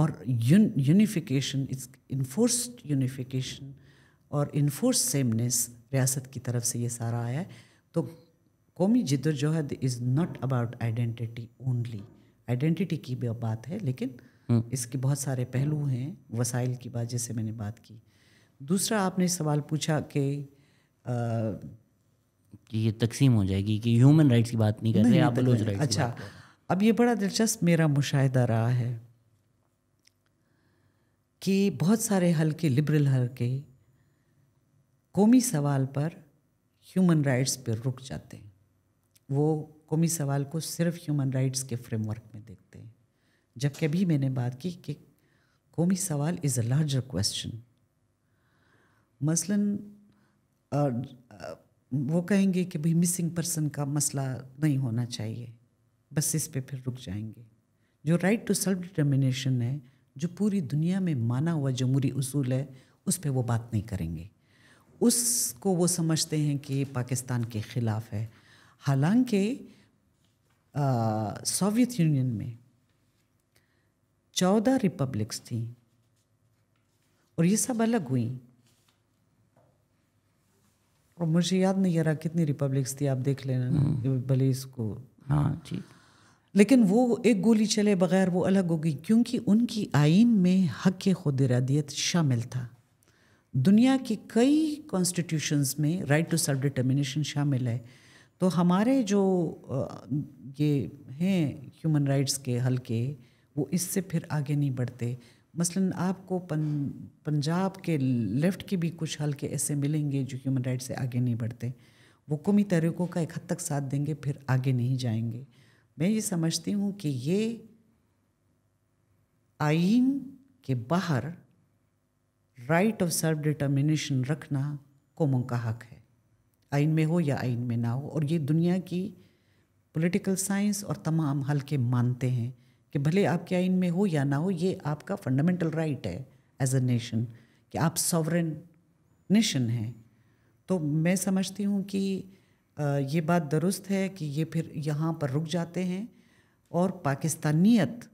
और यून यूनिफिकेशन इस इन्फोर्स्ड यूनिफिकेशन और इन्फोर्स सेमनेस रियासत की तरफ से ये सारा आया है। तो कौमी जिद्दोजहद is not about identity only, identity की भी बात है लेकिन इसके बहुत सारे पहलू हैं, वसाइल की बात जैसे मैंने बात की। दूसरा आपने सवाल पूछा कि आ, कि ये तकसीम हो जाएगी कि ह्यूमन राइट्स की बात नहीं कर रहे आप लोग। अच्छा, अब ये बड़ा दिलचस्प मेरा मुशाहिदा रहा है कि बहुत सारे हल्के, लिबरल हल्के कौमी सवाल पर ह्यूमन राइट्स पर रुक जाते हैं। वो कौमी सवाल को सिर्फ ह्यूमन राइट्स के फ्रेमवर्क में देखते हैं, जबकि अभी मैंने बात की कि कौमी सवाल इज़ अ लार्जर क्वेश्चन। मसलन आ, आ, वो कहेंगे कि भाई मिसिंग पर्सन का मसला नहीं होना चाहिए, बस इस पे फिर रुक जाएंगे। जो राइट टू सेल्फ डिटर्मिनेशन है, जो पूरी दुनिया में माना हुआ जमहूरी उसूल है, उस पे वो बात नहीं करेंगे। उसको वो समझते हैं कि पाकिस्तान के ख़िलाफ़ है। हालांकि सोवियत यूनियन में चौदह रिपब्लिक्स थी और ये सब अलग हुई, और मुझे याद नहीं आ रहा कितनी रिपब्लिक्स थी, आप देख लेना ना भले इसको। हाँ ठीक, लेकिन वो एक गोली चले बगैर वो अलग होगी क्योंकि उनकी आइन में हक़ खुद इरादियत शामिल था। दुनिया के कई कॉन्स्टिट्यूशंस में राइट टू सेल्फ डिटर्मिनेशन शामिल है। तो हमारे जो ये हैं ह्यूमन राइट्स के हल्के, वो इससे फिर आगे नहीं बढ़ते। मसलन आपको पं, पंजाब के लेफ्ट के भी कुछ हल्के ऐसे मिलेंगे जो ह्यूमन राइट से आगे नहीं बढ़ते। वो कौमी तरीक़ों का एक हद तक साथ देंगे, फिर आगे नहीं जाएंगे। मैं ये समझती हूँ कि ये आइन के बाहर राइट ऑफ सेल्फ डिटर्मिनेशन रखना कौमों का हक़ है, आइन में हो या आइन में ना हो। और ये दुनिया की पॉलिटिकल साइंस और तमाम हल्के मानते हैं कि भले आपके आइन में हो या ना हो, ये आपका फंडामेंटल राइट है एज अ नेशन कि आप सॉवरेन नेशन हैं। तो मैं समझती हूँ कि ये बात दुरुस्त है कि ये फिर यहाँ पर रुक जाते हैं। और पाकिस्तानियत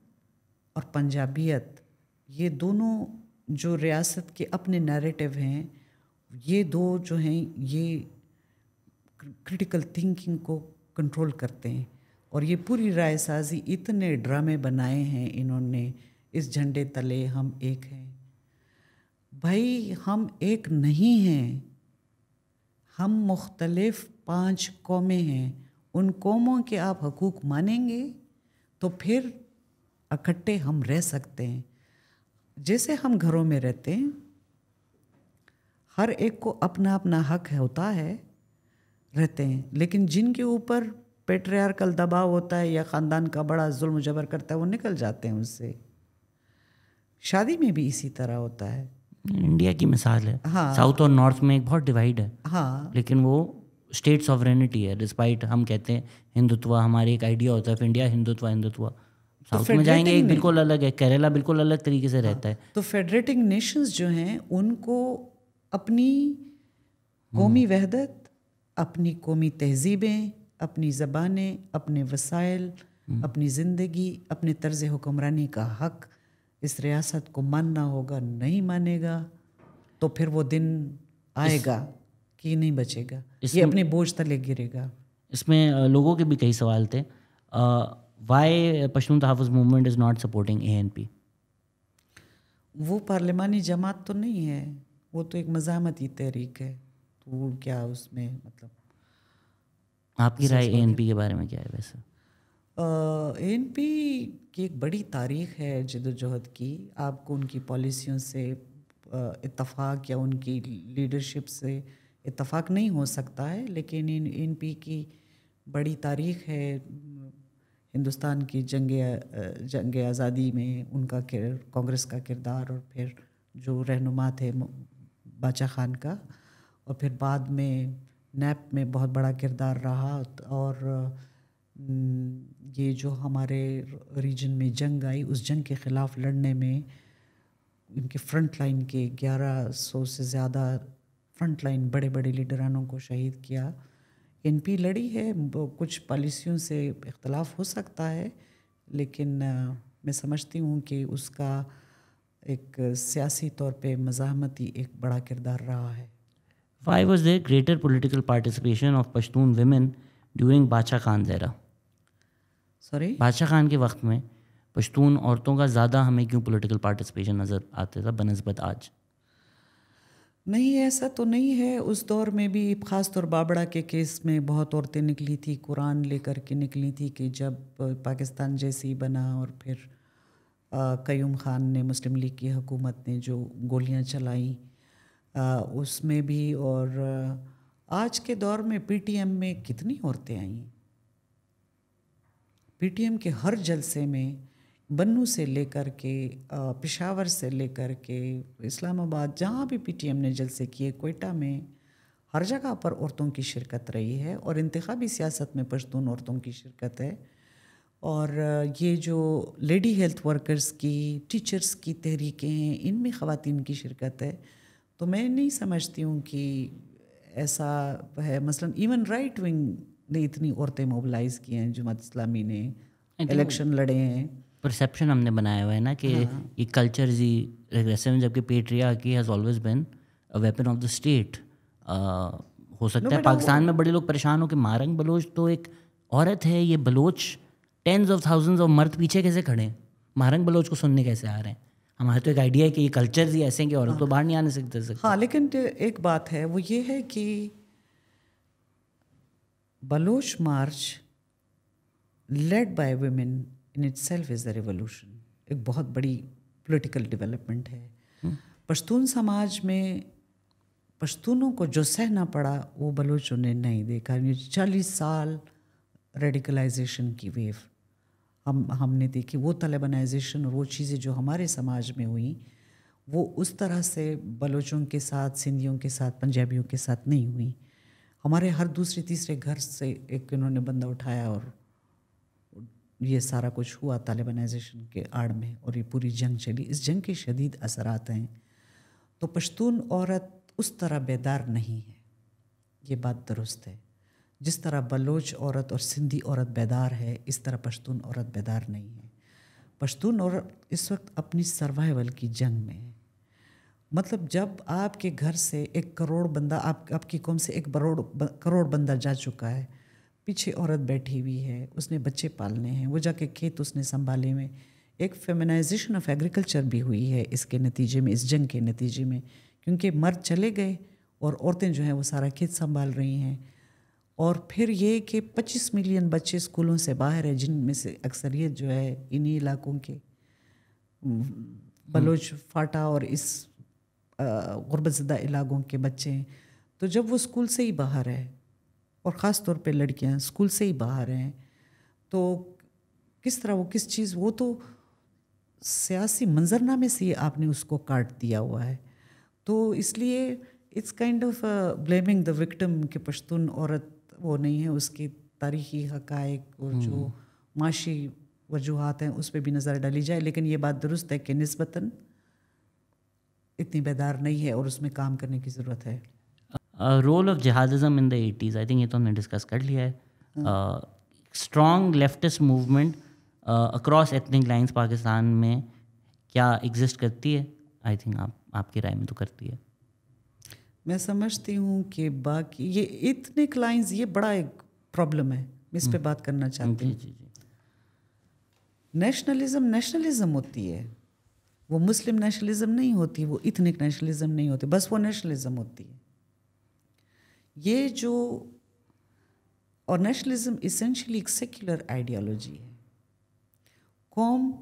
और पंजाबियत, ये दोनों जो रियासत के अपने नैरेटिव हैं, ये दो जो हैं ये क्रिटिकल थिंकिंग को कंट्रोल करते हैं। और ये पूरी रायसाजी, इतने ड्रामे बनाए हैं इन्होंने, इस झंडे तले हम एक हैं। भाई हम एक नहीं हैं, हम मुख्तलिफ पांच कौमें हैं। उन कौमों के आप हकूक़ मानेंगे तो फिर इकट्ठे हम रह सकते हैं। जैसे हम घरों में रहते हैं, हर एक को अपना अपना हक होता है, रहते हैं। लेकिन जिनके ऊपर पेट्रियार्कल दबाव होता है या ख़ानदान का बड़ा जुल्म जबर करता है, वो निकल जाते हैं उससे। शादी में भी इसी तरह होता है। इंडिया की मिसाल है। हाँ, साउथ और नॉर्थ में एक बहुत डिवाइड है। हाँ, लेकिन वो स्टेट सॉवरेनिटी है। डिस्पाइट हम कहते हैं हिंदुत्व, हमारे एक आइडिया होता है कि इंडिया हिंदुत्व हिंदुत्व साउथ तो में जाएंगे एक बिल्कुल अलग है, केरला बिल्कुल अलग तरीके से रहता है। तो फेडरेटिंग नेशंस जो हैं उनको अपनी कौमी वहदत, अपनी कौमी तहजीबें, अपनी ज़बानें, अपने वसाइल, अपनी ज़िंदगी, अपने तर्ज़ हुक्मरानी का हक़ इस रियासत को मानना होगा। नहीं मानेगा तो फिर वो दिन आएगा कि नहीं बचेगा, ये अपने बोझ तले गिरेगा। इसमें लोगों के भी कई सवाल थे, why Pashtun Tahaffuz movement is not supporting A N P. वो पार्लिमानी जमात तो नहीं है, वो तो एक मज़ाहमती तहरीक है, तो क्या उसमें मतलब। आपकी राय ए एन पी के बारे में क्या है? वैसे ए एन पी की एक बड़ी तारीख है जदोजहद की। आपको उनकी पॉलिसियों से इत्तफाक या उनकी लीडरशिप से इत्तफाक नहीं हो सकता है, लेकिन ए एन पी की बड़ी तारीख है। हिंदुस्तान की जंग जंग आज़ादी में उनका किर कांग्रेस का किरदार, और फिर जो रहनुमा थे बाचा खान का, और फिर बाद में नैप में बहुत बड़ा किरदार रहा। और ये जो हमारे रीजन में जंग आई, उस जंग के ख़िलाफ़ लड़ने में इनके फ्रंट लाइन के ग्यारह सौ से ज़्यादा फ्रंट लाइन बड़े बड़े लीडरानों को शहीद किया। एनपी लड़ी है, कुछ पॉलिसियों से इख्तलाफ हो सकता है, लेकिन मैं समझती हूँ कि उसका एक सियासी तौर पे मज़ाहमती एक बड़ा किरदार रहा है। Why was there greater political participation of Pashtun women during बाचा खान एरा? सॉरी, बादशाह खान के वक्त में पश्तून औरतों का ज़्यादा हमें क्यों पॉलिटिकल पार्टिसिपेशन नज़र आते था बनस्बत आज? नहीं, ऐसा तो नहीं है। उस दौर में भी ख़ासतौर बाबड़ा के केस में बहुत औरतें निकली थी, कुरान लेकर के निकली थी कि जब पाकिस्तान जैसे ही बना और फिर कयूम खान ने, मुस्लिम लीग की हुकूमत ने जो गोलियां चलाई उसमें भी। और आज के दौर में पीटीएम में कितनी औरतें आईं, पीटीएम के हर जलसे में, बन्नू से लेकर के पेशावर से लेकर के इस्लामाबाद, जहाँ भी पीटीएम ने जलसे किए, कोयटा में, हर जगह पर औरतों की शिरकत रही है। और इंतखाबी सियासत में पश्तून औरतों की शिरकत है। और ये जो लेडी हेल्थ वर्कर्स की, टीचर्स की तहरीकें हैं, इनमें ख़वातीन की शिरकत है। तो मैं नहीं समझती हूँ कि ऐसा है। मसलन इवन राइट विंग ने इतनी औरतें मोबिलाइज़ की हैं, जमात इस्लामी ने इलेक्शन लड़े हैं। परसेप्शन हमने बनाया हुआ है ना कि हाँ। ये कल्चर जी रेग्रेसिव, जबकि patriarchy has always been a weapon of the state. हो सकता no, है पाकिस्तान में बड़े लोग परेशान हो कि मारंग बलोच तो एक औरत है, ये Baloch tens of thousands of मर्द पीछे कैसे खड़े हैं, मारंग बलोच को सुनने कैसे आ रहे हैं। हमारा तो एक आइडिया है कि ये कल्चर जी ऐसे हैं कि औरत तो बाहर नहीं आने सकते। हाँ, लेकिन एक बात है, वो ये है कि Baloch March led by women in itself is a revolution. एक बहुत बड़ी political development है। hmm. पश्तून समाज में पश्तूनों को जो सहना पड़ा वो बलोचों ने नहीं देखा। चालीस साल रेडिकलाइजेशन की वेव हम हमने देखी। वो तालिबानाइजेशन और वो चीज़ें जो हमारे समाज में हुई वो उस तरह से बलोचों के साथ, सिंधियों के साथ, पंजाबियों के साथ नहीं हुई। हमारे हर दूसरे तीसरे घर से एक इन्होंने बंदा उठाया और ये सारा कुछ हुआ तालिबानाइजेशन के आड़ में, और ये पूरी जंग चली। इस जंग के शदीद असरात हैं। तो पश्तून औरत उस तरह बेदार नहीं है, ये बात दुरुस्त है। जिस तरह बलोच औरत और सिंधी औरत बेदार है, इस तरह पश्तून औरत बेदार नहीं है। पश्तून औरत इस वक्त अपनी सर्वाइवल की जंग में है। मतलब जब आपके घर से एक करोड़ बंदा, आप आपकी कौम से एक करोड़ करोड़ बंदा जा चुका है, पीछे औरत बैठी हुई है, उसने बच्चे पालने हैं, वो जाके खेत उसने संभाले में। एक फेमिनाइजेशन ऑफ एग्रीकल्चर भी हुई है इसके नतीजे में, इस जंग के नतीजे में, क्योंकि मर्द चले गए और औरतें जो हैं वो सारा खेत संभाल रही हैं। और फिर ये कि पच्चीस मिलियन बच्चे स्कूलों से बाहर है, जिनमें से अक्सरियत जो है इन्हीं इलाकों के बलोच, फाटा और इस गुरबतजदा इलाकों के बच्चे हैं। तो जब वो स्कूल से ही बाहर है, और ख़ास तौर पे लड़कियां स्कूल से ही बाहर हैं, तो किस तरह वो किस चीज़, वो तो सियासी मंजरनामे से ही आपने उसको काट दिया हुआ है। तो इसलिए it's kind of blaming the victim कि पश्तून औरत वो नहीं है। उसकी तारीखी हकायक और जो माशी वजूहात हैं उस पर भी नज़र डाली जाए। लेकिन ये बात दुरुस्त है कि निस्बतन इतनी बेदार नहीं है और उसमें काम करने की ज़रूरत है। Role of jihadism in the eighties, I think ये तो हमने डिस्कस कर लिया है। Strong leftist movement across ethnic lines Pakistan में क्या एग्जिस्ट करती है? आई थिंक आप आपकी राय में तो करती है। मैं समझती हूँ कि बाकी ये एथनिक लाइंस, ये बड़ा एक प्रॉब्लम है, मैं इस पर बात करना चाहती हूँ। नेशनलिज्म नेशनलिज्म होती है, वो मुस्लिम नेशनलिज्म नहीं होती, वो इथनिक नेशनलिज्म नहीं होती, बस वो नेशनलिज्म होती है। ये जो, और नेशनलिज्म इसेंशली एक सेक्युलर आइडियोलॉजी है। कौम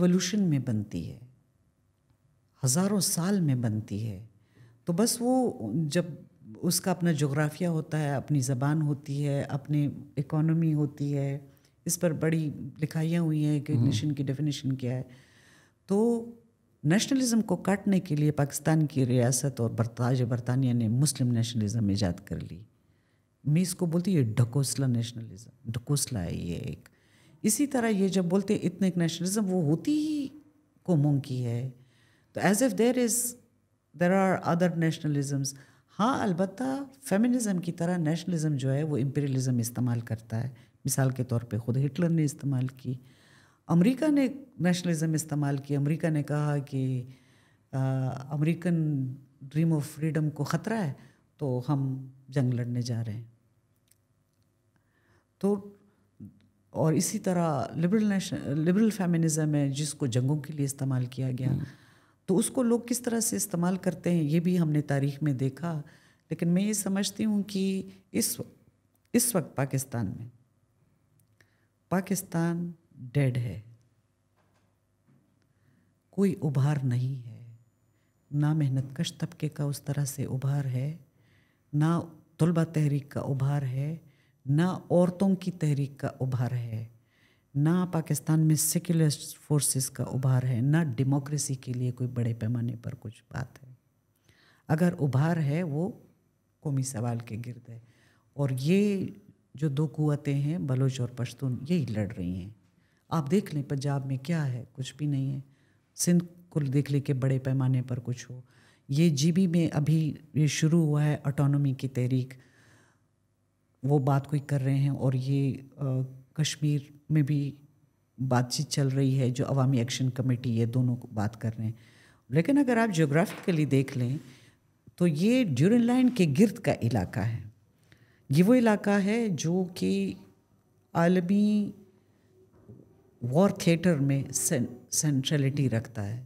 एवोल्यूशन में बनती है, हज़ारों साल में बनती है। तो बस वो जब उसका अपना जोग्राफिया होता है, अपनी ज़बान होती है, अपनी इकोनॉमी होती है, इस पर बड़ी लिखाइयाँ हुई हैं कि नेशन की डेफिनेशन क्या है। तो नेशनलिज्म को काटने के लिए पाकिस्तान की रियासत और बरताज बरतानिया ने मुस्लिम नेशनलिज्म ईजाद कर ली। मैं इसको बोलती ये ढकोसला नेशनलिज्म, ढकोसला है ये एक। इसी तरह ये जब बोलते हैं इथनिक नेशनलिज्म, वो होती ही कौमों की है। तो as if there is there are other nationalisms. हाँ, अलबत्ता फेमिनिज़म की तरह नेशनलिज़म जो है वो इम्पीरियलिज़म इस्तेमाल करता है। मिसाल के तौर पे ख़ुद हिटलर ने इस्तेमाल की, अमेरिका ने नेशनलिज़म इस्तेमाल की। अमेरिका ने कहा कि अमेरिकन ड्रीम ऑफ फ्रीडम को ख़तरा है तो हम जंग लड़ने जा रहे हैं। तो और इसी तरह लिबरल नेशन लिबरल फेमिनिज़म है जिसको जंगों के लिए इस्तेमाल किया गया। तो उसको लोग किस तरह से इस्तेमाल करते हैं ये भी हमने तारीख़ में देखा। लेकिन मैं ये समझती हूँ कि इस इस वक्त पाकिस्तान में पाकिस्तान डेड है, कोई उभार नहीं है, ना मेहनत कश तबके का उस तरह से उभार है, ना तलबा तहरीक का उभार है, ना औरतों की तहरीक का उभार है, ना पाकिस्तान में सेक्युलर फोर्सेस का उभार है, ना डेमोक्रेसी के लिए कोई बड़े पैमाने पर कुछ बात है। अगर उभार है वो कौमी सवाल के गिरद है। और ये जो दो कुव्वतें हैं बलोच और पश्तून, यही लड़ रही हैं। आप देख लें पंजाब में क्या है, कुछ भी नहीं है। सिंध को देख लें कि बड़े पैमाने पर कुछ हो। ये जीबी में अभी ये शुरू हुआ है ऑटोनॉमी की तहरीक, वो बात कोई कर रहे हैं। और ये आ, कश्मीर में भी बातचीत चल रही है, जो अवामी एक्शन कमेटी है, दोनों को बात कर रहे हैं। लेकिन अगर आप ज्योग्राफिकली देख लें तो ये ड्यूरन लाइन के गिरद का इलाका है। ये वो इलाका है जो कि आलमी वॉर थिएटर में सेंट्रलिटी रखता है।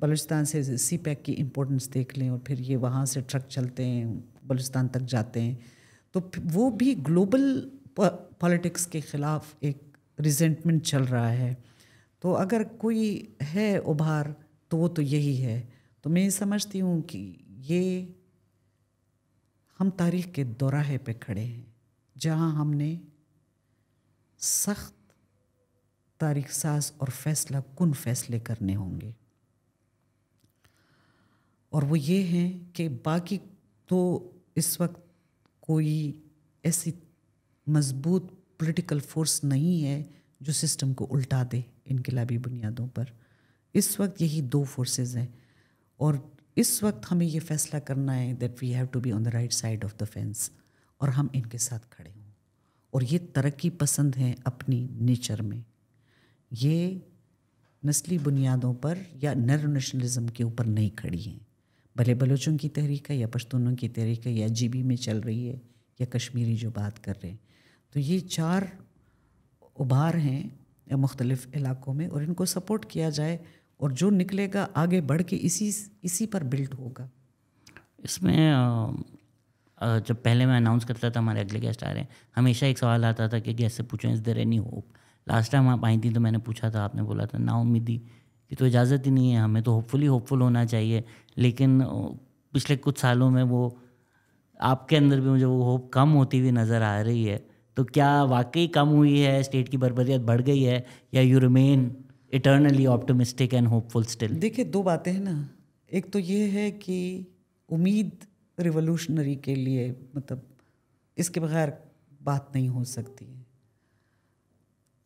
बलूचिस्तान से सी पैक की इम्पोर्टेंस देख लें और फिर ये वहाँ से ट्रक चलते हैं बलूचिस्तान तक जाते हैं। तो वो भी ग्लोबल पॉलिटिक्स के ख़िलाफ़ एक रिजेंटमेंट चल रहा है। तो अगर कोई है उभार तो वो तो यही है। तो मैं समझती हूँ कि ये हम तारीख़ के दौराहे पे खड़े हैं जहाँ हमने सख्त तारीख साज और फैसला कुन फैसले करने होंगे। और वो ये हैं कि बाकी तो इस वक्त कोई ऐसी मजबूत पॉलिटिकल फोर्स नहीं है जो सिस्टम को उल्टा दे इनकलाबी बुनियादों पर। इस वक्त यही दो फोर्सेस हैं और इस वक्त हमें ये फैसला करना है that we have to be on the right side of the fence, और हम इनके साथ खड़े हों। और ये तरक्की पसंद हैं अपनी नेचर में, ये नस्ली बुनियादों पर या नर नेशनलिज़म के ऊपर नहीं खड़ी हैं। भले बलोचों की तहरीक है या पश्तूनों की तहरीक है या जीबी में चल रही है या कश्मीरी जो बात कर रहे हैं, तो ये चार उभार हैं मुख्तलिफ इलाक़ों में और इनको सपोर्ट किया जाए और जो निकलेगा आगे बढ़ के इसी इसी पर बिल्ड होगा। इसमें जब पहले मैं अनाउंस करता था हमारे अगले गेस्ट आ रहे हैं, हमेशा एक सवाल आता था कि गेस्ट से पूछें is there any hope. Last time आप आई थी तो मैंने पूछा था, आपने बोला था ना उम्मीदी कि तो इजाज़त ही नहीं है हमें, तो होपफुली होपफुल होना चाहिए। लेकिन पिछले कुछ सालों में वो आपके अंदर भी मुझे वो होप कम होती हुई नज़र आ रही है। तो क्या वाकई कम हुई है, स्टेट की बर्बरियत बढ़ गई है, या you remain eternally optimistic and hopeful still? देखिए दो बातें हैं ना, एक तो ये है कि उम्मीद रिवोल्यूशनरी के लिए, मतलब इसके बगैर बात नहीं हो सकती है।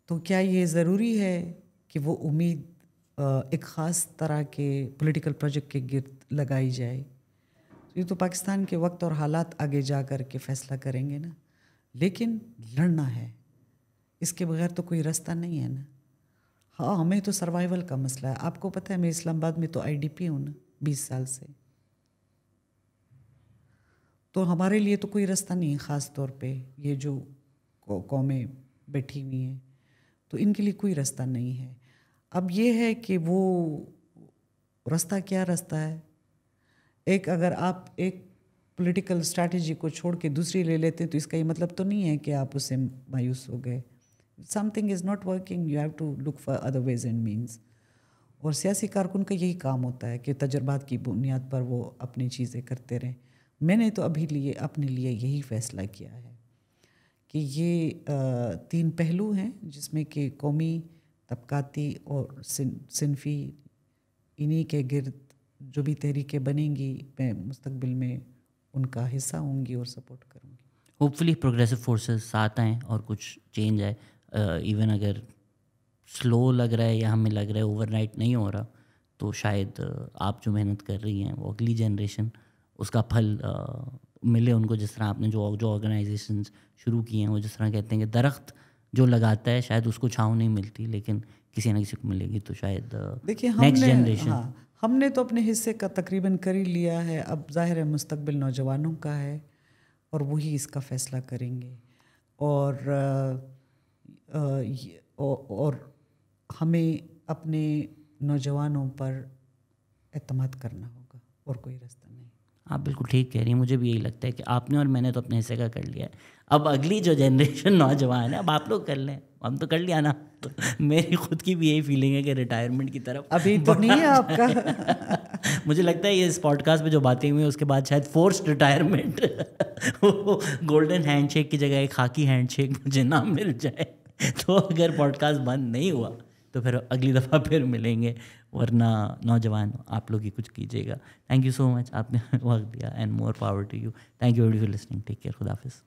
तो क्या ये ज़रूरी है कि वो उम्मीद एक ख़ास तरह के पॉलिटिकल प्रोजेक्ट के गिर्द लगाई जाए? ये तो पाकिस्तान के वक्त और हालात आगे जा कर के फैसला करेंगे ना। लेकिन लड़ना है, इसके बगैर तो कोई रास्ता नहीं है ना। हाँ, हमें तो सर्वाइवल का मसला है। आपको पता है मैं इस्लामाबाद में तो आईडीपी हूँ ना बीस साल से, तो हमारे लिए तो कोई रास्ता नहीं है। ख़ास तौर पे ये जो कौमें बैठी हुई हैं तो इनके लिए कोई रास्ता नहीं है। अब ये है कि वो रास्ता क्या रास्ता है। एक अगर आप एक पॉलिटिकल स्ट्रैटेजी को छोड़ के दूसरी ले लेते तो इसका ये मतलब तो नहीं है कि आप उससे मायूस हो गए। Something is not working, you have to look for other ways and means. और सियासी कारकुन का यही काम होता है कि तजुर्बात की बुनियाद पर वो अपनी चीज़ें करते रहें। मैंने तो अभी लिए अपने लिए यही फ़ैसला किया है कि ये आ, तीन पहलू हैं जिसमें कि कौमी, तबकाती और सिनफी, इन्हीं के गिर्द जो भी तहरीकें बनेंगी मैं मुस्तकबिल में उनका हिस्सा होंगी और सपोर्ट करूंगी। होपफुली प्रोग्रेसिव फोर्सेस साथ आएँ और कुछ चेंज आए, इवन uh, अगर स्लो लग रहा है या हमें लग रहा है ओवरनाइट नहीं हो रहा, तो शायद uh, आप जो मेहनत कर रही हैं वो अगली जनरेशन उसका फल मिले उनको, जिस तरह आपने जो जो ऑर्गेनाइजेशंस शुरू किए हैं वो जिस तरह कहते हैं कि दरख्त जो लगाता है शायद उसको छाँव नहीं मिलती लेकिन किसी ना किसी को मिलेगी, तो शायद देखिए नेक्स्ट जनरेशन। हाँ, हमने तो अपने हिस्से का तकरीबन कर ही लिया है, अब जाहिर है मुस्तकबिल नौजवानों का है और वही इसका फैसला करेंगे। और आ, आ, ये, औ, और हमें अपने नौजवानों पर एतमाद करना होगा और कोई रास्ता नहीं। आप बिल्कुल ठीक कह रही हैं, मुझे भी यही लगता है कि आपने और मैंने तो अपने हिस्से का कर लिया है, अब अगली जो जनरेशन नौजवान है अब आप लोग कर लें, हम तो कर लिया ना। तो मेरी खुद की भी यही फीलिंग है कि रिटायरमेंट की तरफ अभी तो नहीं है आपका। मुझे लगता है ये इस पॉडकास्ट में जो बातें हुई उसके बाद शायद फोर्स्ड रिटायरमेंट गोल्डन हैंडशेक की जगह एक खाकी हैंडशेक मुझे ना मिल जाए। तो अगर पॉडकास्ट बंद नहीं हुआ तो फिर अगली दफ़ा फिर मिलेंगे, वरना नौजवान आप लोग ही कुछ कीजिएगा। थैंक यू सो मच, आपने वक्त दिया, and more power to you. Thank you every for listening, take care, खुदा हाफिज़।